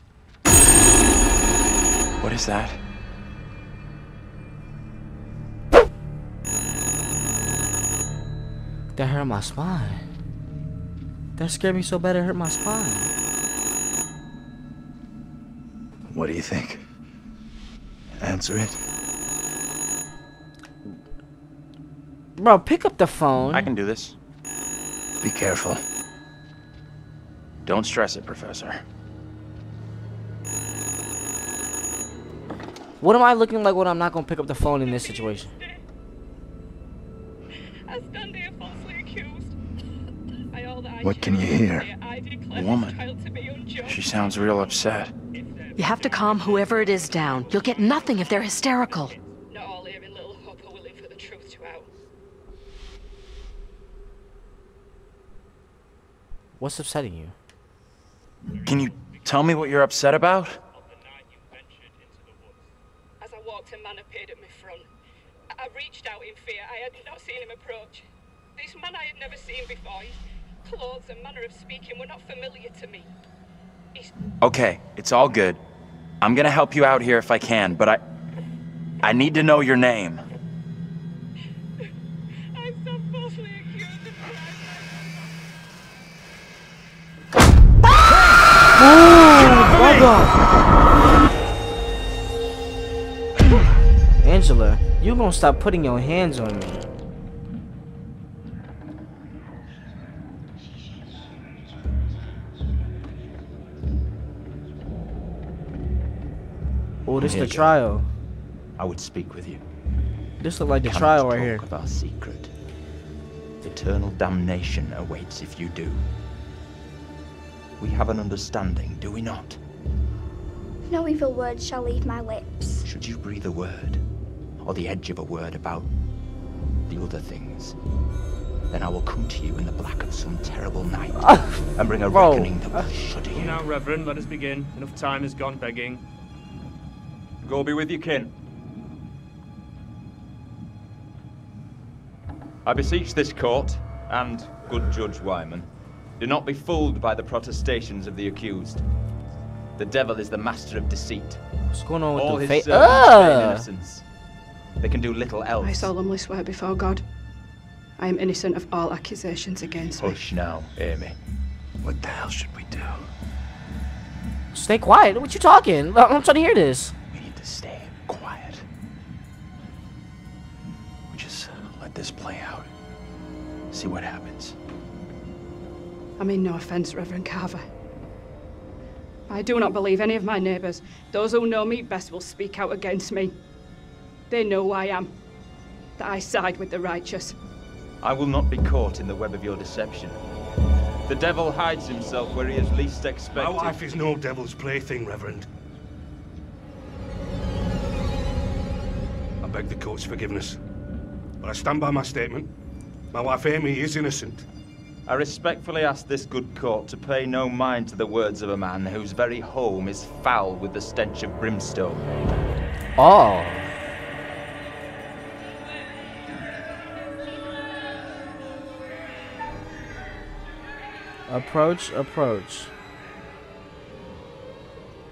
What is that? That hurt my spine. That scared me so bad it hurt my spine. What do you think? Answer it. Bro, pick up the phone. I can do this. Be careful. Don't stress it, Professor. What am I looking like when I'm not gonna pick up the phone in this situation? What can you hear? A woman. She sounds real upset. You have to calm whoever it is down. You'll get nothing if they're hysterical. Not all here in Little Hope are willing for the truth to out. What's upsetting you? Can you tell me what you're upset about? As I walked, a man appeared at my front. I reached out in fear. I had not seen him approach. This man I had never seen before. His clothes and manner of speaking were not familiar to me. Okay, it's all good. I'm gonna help you out here if I can, but I need to know your name. I'm so falsely accused of crime. Ah! Angela, you gonna stop putting your hands on me. Oh, this the trial. I would speak with you. This look like the trial right here. Of our secret. Eternal damnation awaits if you do. We have an understanding, do we not? No evil word shall leave my lips. Should you breathe a word, or the edge of a word about the other things, then I will come to you in the black of some terrible night and bring a reckoning that will shudder you. Now, Reverend, let us begin. Enough time has gone begging. Go be with you, kin. I beseech this court, and good Judge Wyman, do not be fooled by the protestations of the accused. The devil is the master of deceit. What's going on with all the his innocence. They can do little else. I solemnly swear before God, I am innocent of all accusations against me. Hush now, Amy. What the hell should we do? Stay quiet. What you talking? I'm trying to hear this. Stay quiet. We just let this play out. See what happens. I mean no offense, Reverend Carver. I do not believe any of my neighbors. Those who know me best will speak out against me. They know who I am. That I side with the righteous. I will not be caught in the web of your deception. The devil hides himself where he is least expected. My wife is no devil's plaything, Reverend. I beg the court's forgiveness, but I stand by my statement. My wife Amy is innocent. I respectfully ask this good court to pay no mind to the words of a man whose very home is foul with the stench of brimstone. Oh. Approach, approach.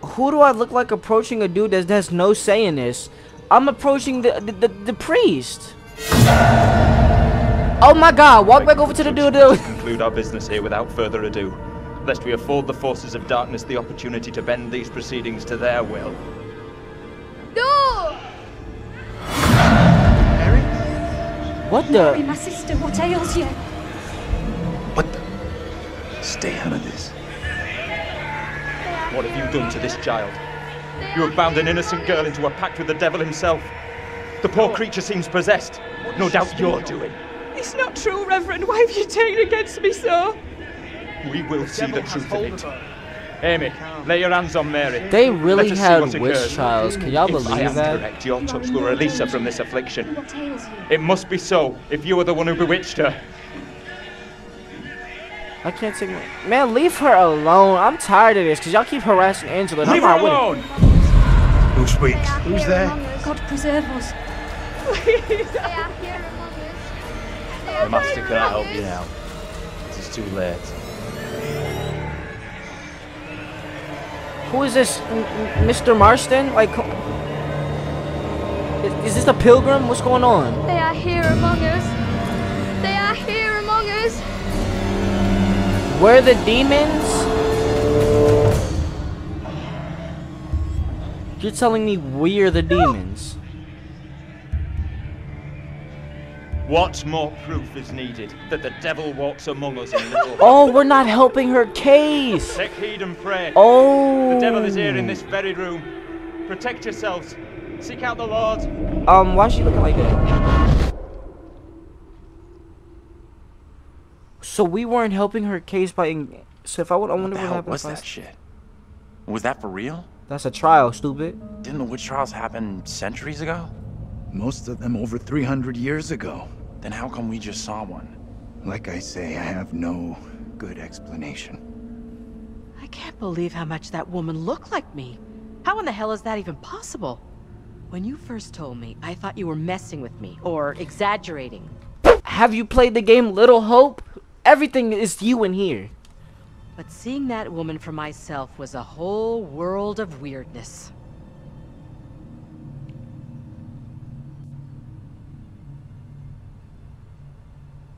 Who do I look like approaching a dude that has no say in this? I'm approaching the priest. Oh my God! Walk back over to the dude. Let's conclude our business here without further ado, lest we afford the forces of darkness the opportunity to bend these proceedings to their will. No. Mary? What the? Mary, my sister, what ails you? What the? Stay out of this. What have you done to this child? You have bound an innocent girl into a pact with the devil himself. The poor creature seems possessed. No doubt you're doing. It's not true, Reverend. Why have you taken against me, sir? We will see the truth in it. Amy, lay your hands on Mary. They really had witch trials. Can y'all believe that? If I am correct, your touch will release her from this affliction. It must be so, if you are the one who bewitched her. I can't take my... Man, leave her alone. I'm tired of this, because y'all keep harassing Angela. Leave her alone! Who speaks? Who's there? God preserve us. Please. The master cannot help you now. It is too late. Who is this? Mr. Marston? Like... Is this a pilgrim? What's going on? They are here among us. They are here among us. Where are the demons? You're telling me we're the demons? What more proof is needed that the devil walks among us in Little Hope? Oh, we're not helping her case! Take heed and pray. Oh! The devil is here in this very room. Protect yourselves. Seek out the Lord. Why is she looking like that? So we weren't helping her case by... So if I would... I wonder what happened. What was that shit? Was that for real? That's a trial, stupid. Didn't the witch trials happen centuries ago? Most of them over 300 years ago. Then how come we just saw one? Like I say, I have no good explanation. I can't believe how much that woman looked like me. How in the hell is that even possible? When you first told me, I thought you were messing with me or exaggerating. Have you played the game Little Hope? Everything is you in here. But seeing that woman for myself was a whole world of weirdness.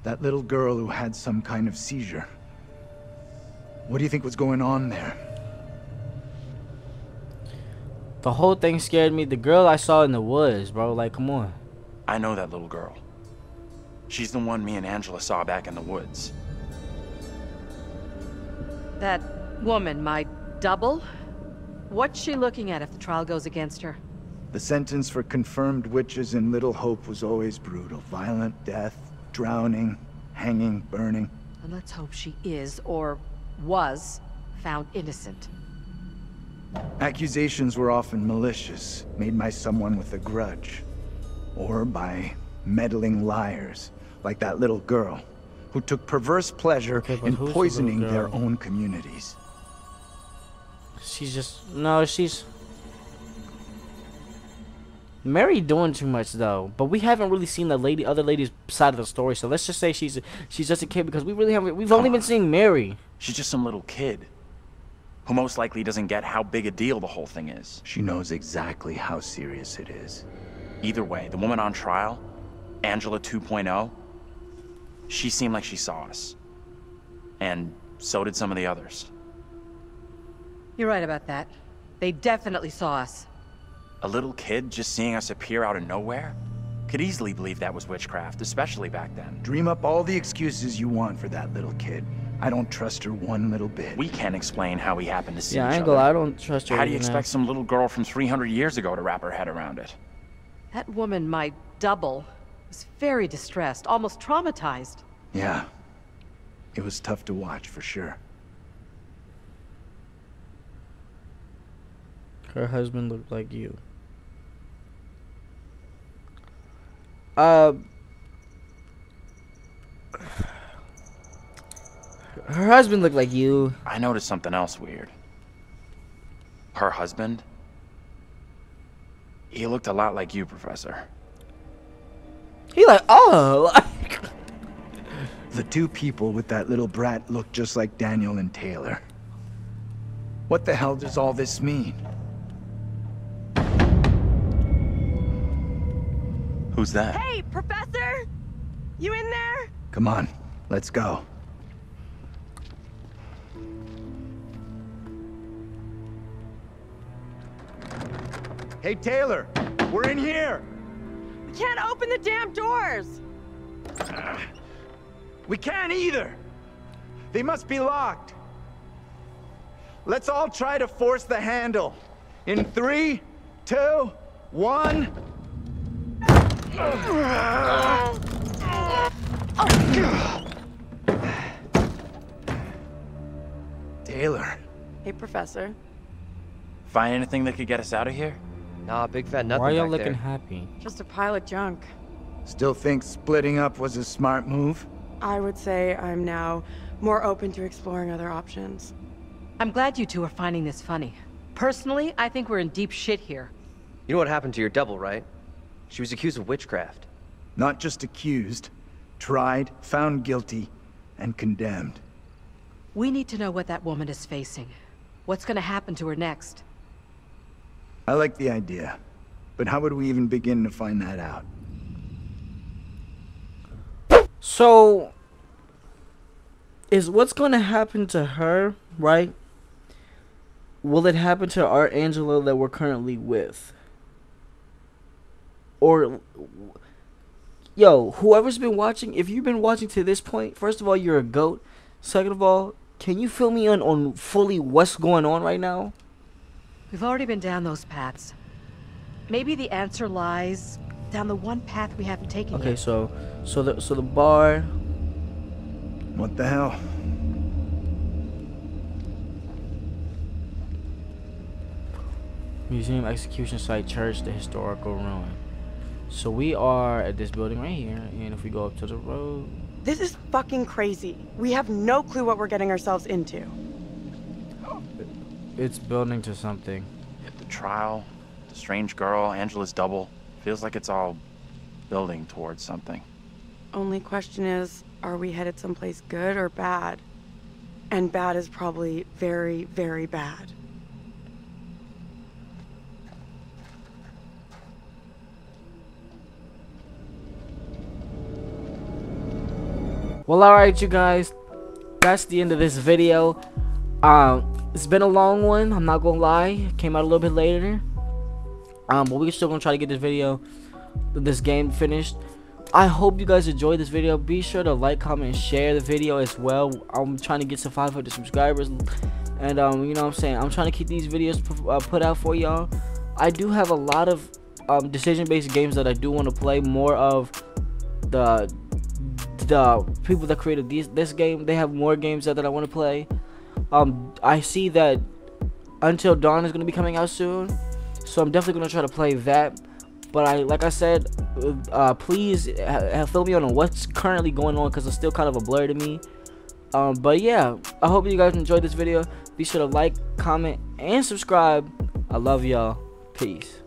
That little girl who had some kind of seizure. What do you think was going on there? The whole thing scared me. The girl I saw in the woods, bro. Like, come on. I know that little girl. She's the one me and Angela saw back in the woods. That woman, my double? What's she looking at if the trial goes against her? The sentence for confirmed witches in Little Hope was always brutal. Violent death, drowning, hanging, burning. And let's hope she is, or was, found innocent. Accusations were often malicious, made by someone with a grudge. Or by meddling liars, like that little girl, who took perverse pleasure in poisoning their own communities. She's just... No, she's... Mary doing too much, though. But we haven't really seen the other lady's side of the story, so let's just say she's just a kid, because we really haven't... We've only been seeing Mary. She's just some little kid, who most likely doesn't get how big a deal the whole thing is. She knows exactly how serious it is. Either way, the woman on trial, Angela 2.0, she seemed like she saw us. And so did some of the others. You're right about that. They definitely saw us. A little kid just seeing us appear out of nowhere? Could easily believe that was witchcraft, especially back then. Dream up all the excuses you want for that little kid. I don't trust her one little bit. We can't explain how we happen to see each other. Yeah, Angela, I don't trust her. How do you expect some little girl from 300 years ago to wrap her head around it? That woman, my double, was very distressed, almost traumatized. Yeah. It was tough to watch, for sure. Her husband looked like you. Her husband looked like you. I noticed something else weird. Her husband? He looked a lot like you, Professor. He like, oh. The two people with that little brat looked just like Daniel and Taylor. What the hell does all this mean? Who's that? Hey, Professor! You in there? Come on, let's go. Hey, Taylor, we're in here. We can't open the damn doors. We can't either. They must be locked. Let's all try to force the handle. In 3, 2, 1. Taylor. Hey, Professor. Find anything that could get us out of here? Nah, big fat nothing. Why are you looking happy? Just a pile of junk. Still think splitting up was a smart move? I would say I'm now more open to exploring other options. I'm glad you two are finding this funny. Personally, I think we're in deep shit here. You know what happened to your double, right? She was accused of witchcraft. Not just accused. Tried, found guilty, and condemned. We need to know what that woman is facing. What's going to happen to her next? I like the idea, but how would we even begin to find that out? So, is what's going to happen to her, right? Will it happen to our Angela that we're currently with? Or, yo, whoever's been watching, if you've been watching to this point, first of all, you're a goat. Second of all, can you fill me in on fully what's going on right now? We've already been down those paths. Maybe the answer lies down the one path we haven't taken yet. Okay, so the bar. What the hell? Museum, execution site, church, the historical ruin. So we are at this building right here, and if we go up to the road... This is fucking crazy. We have no clue what we're getting ourselves into. It's building to something. At the trial, the strange girl, Angela's double. Feels like it's all building towards something. Only question is, are we headed someplace good or bad? And bad is probably very, very bad. Well, alright, you guys, that's the end of this video. It's been a long one, I'm not gonna lie. It came out a little bit later, but we're still gonna try to get this video, this game finished. I hope you guys enjoyed this video. Be sure to like, comment, and share the video as well. I'm trying to get to 500 subscribers, and you know what I'm saying, I'm trying to keep these videos put out for y'all. I do have a lot of decision-based games that I do want to play more of. The people that created this game, they have more games that I want to play. I see that Until Dawn is going to be coming out soon, so I'm definitely going to try to play that. But like I said, please fill me on what's currently going on, because it's still kind of a blur to me. But yeah, I hope you guys enjoyed this video. Be sure to like, comment, and subscribe. I love y'all. Peace.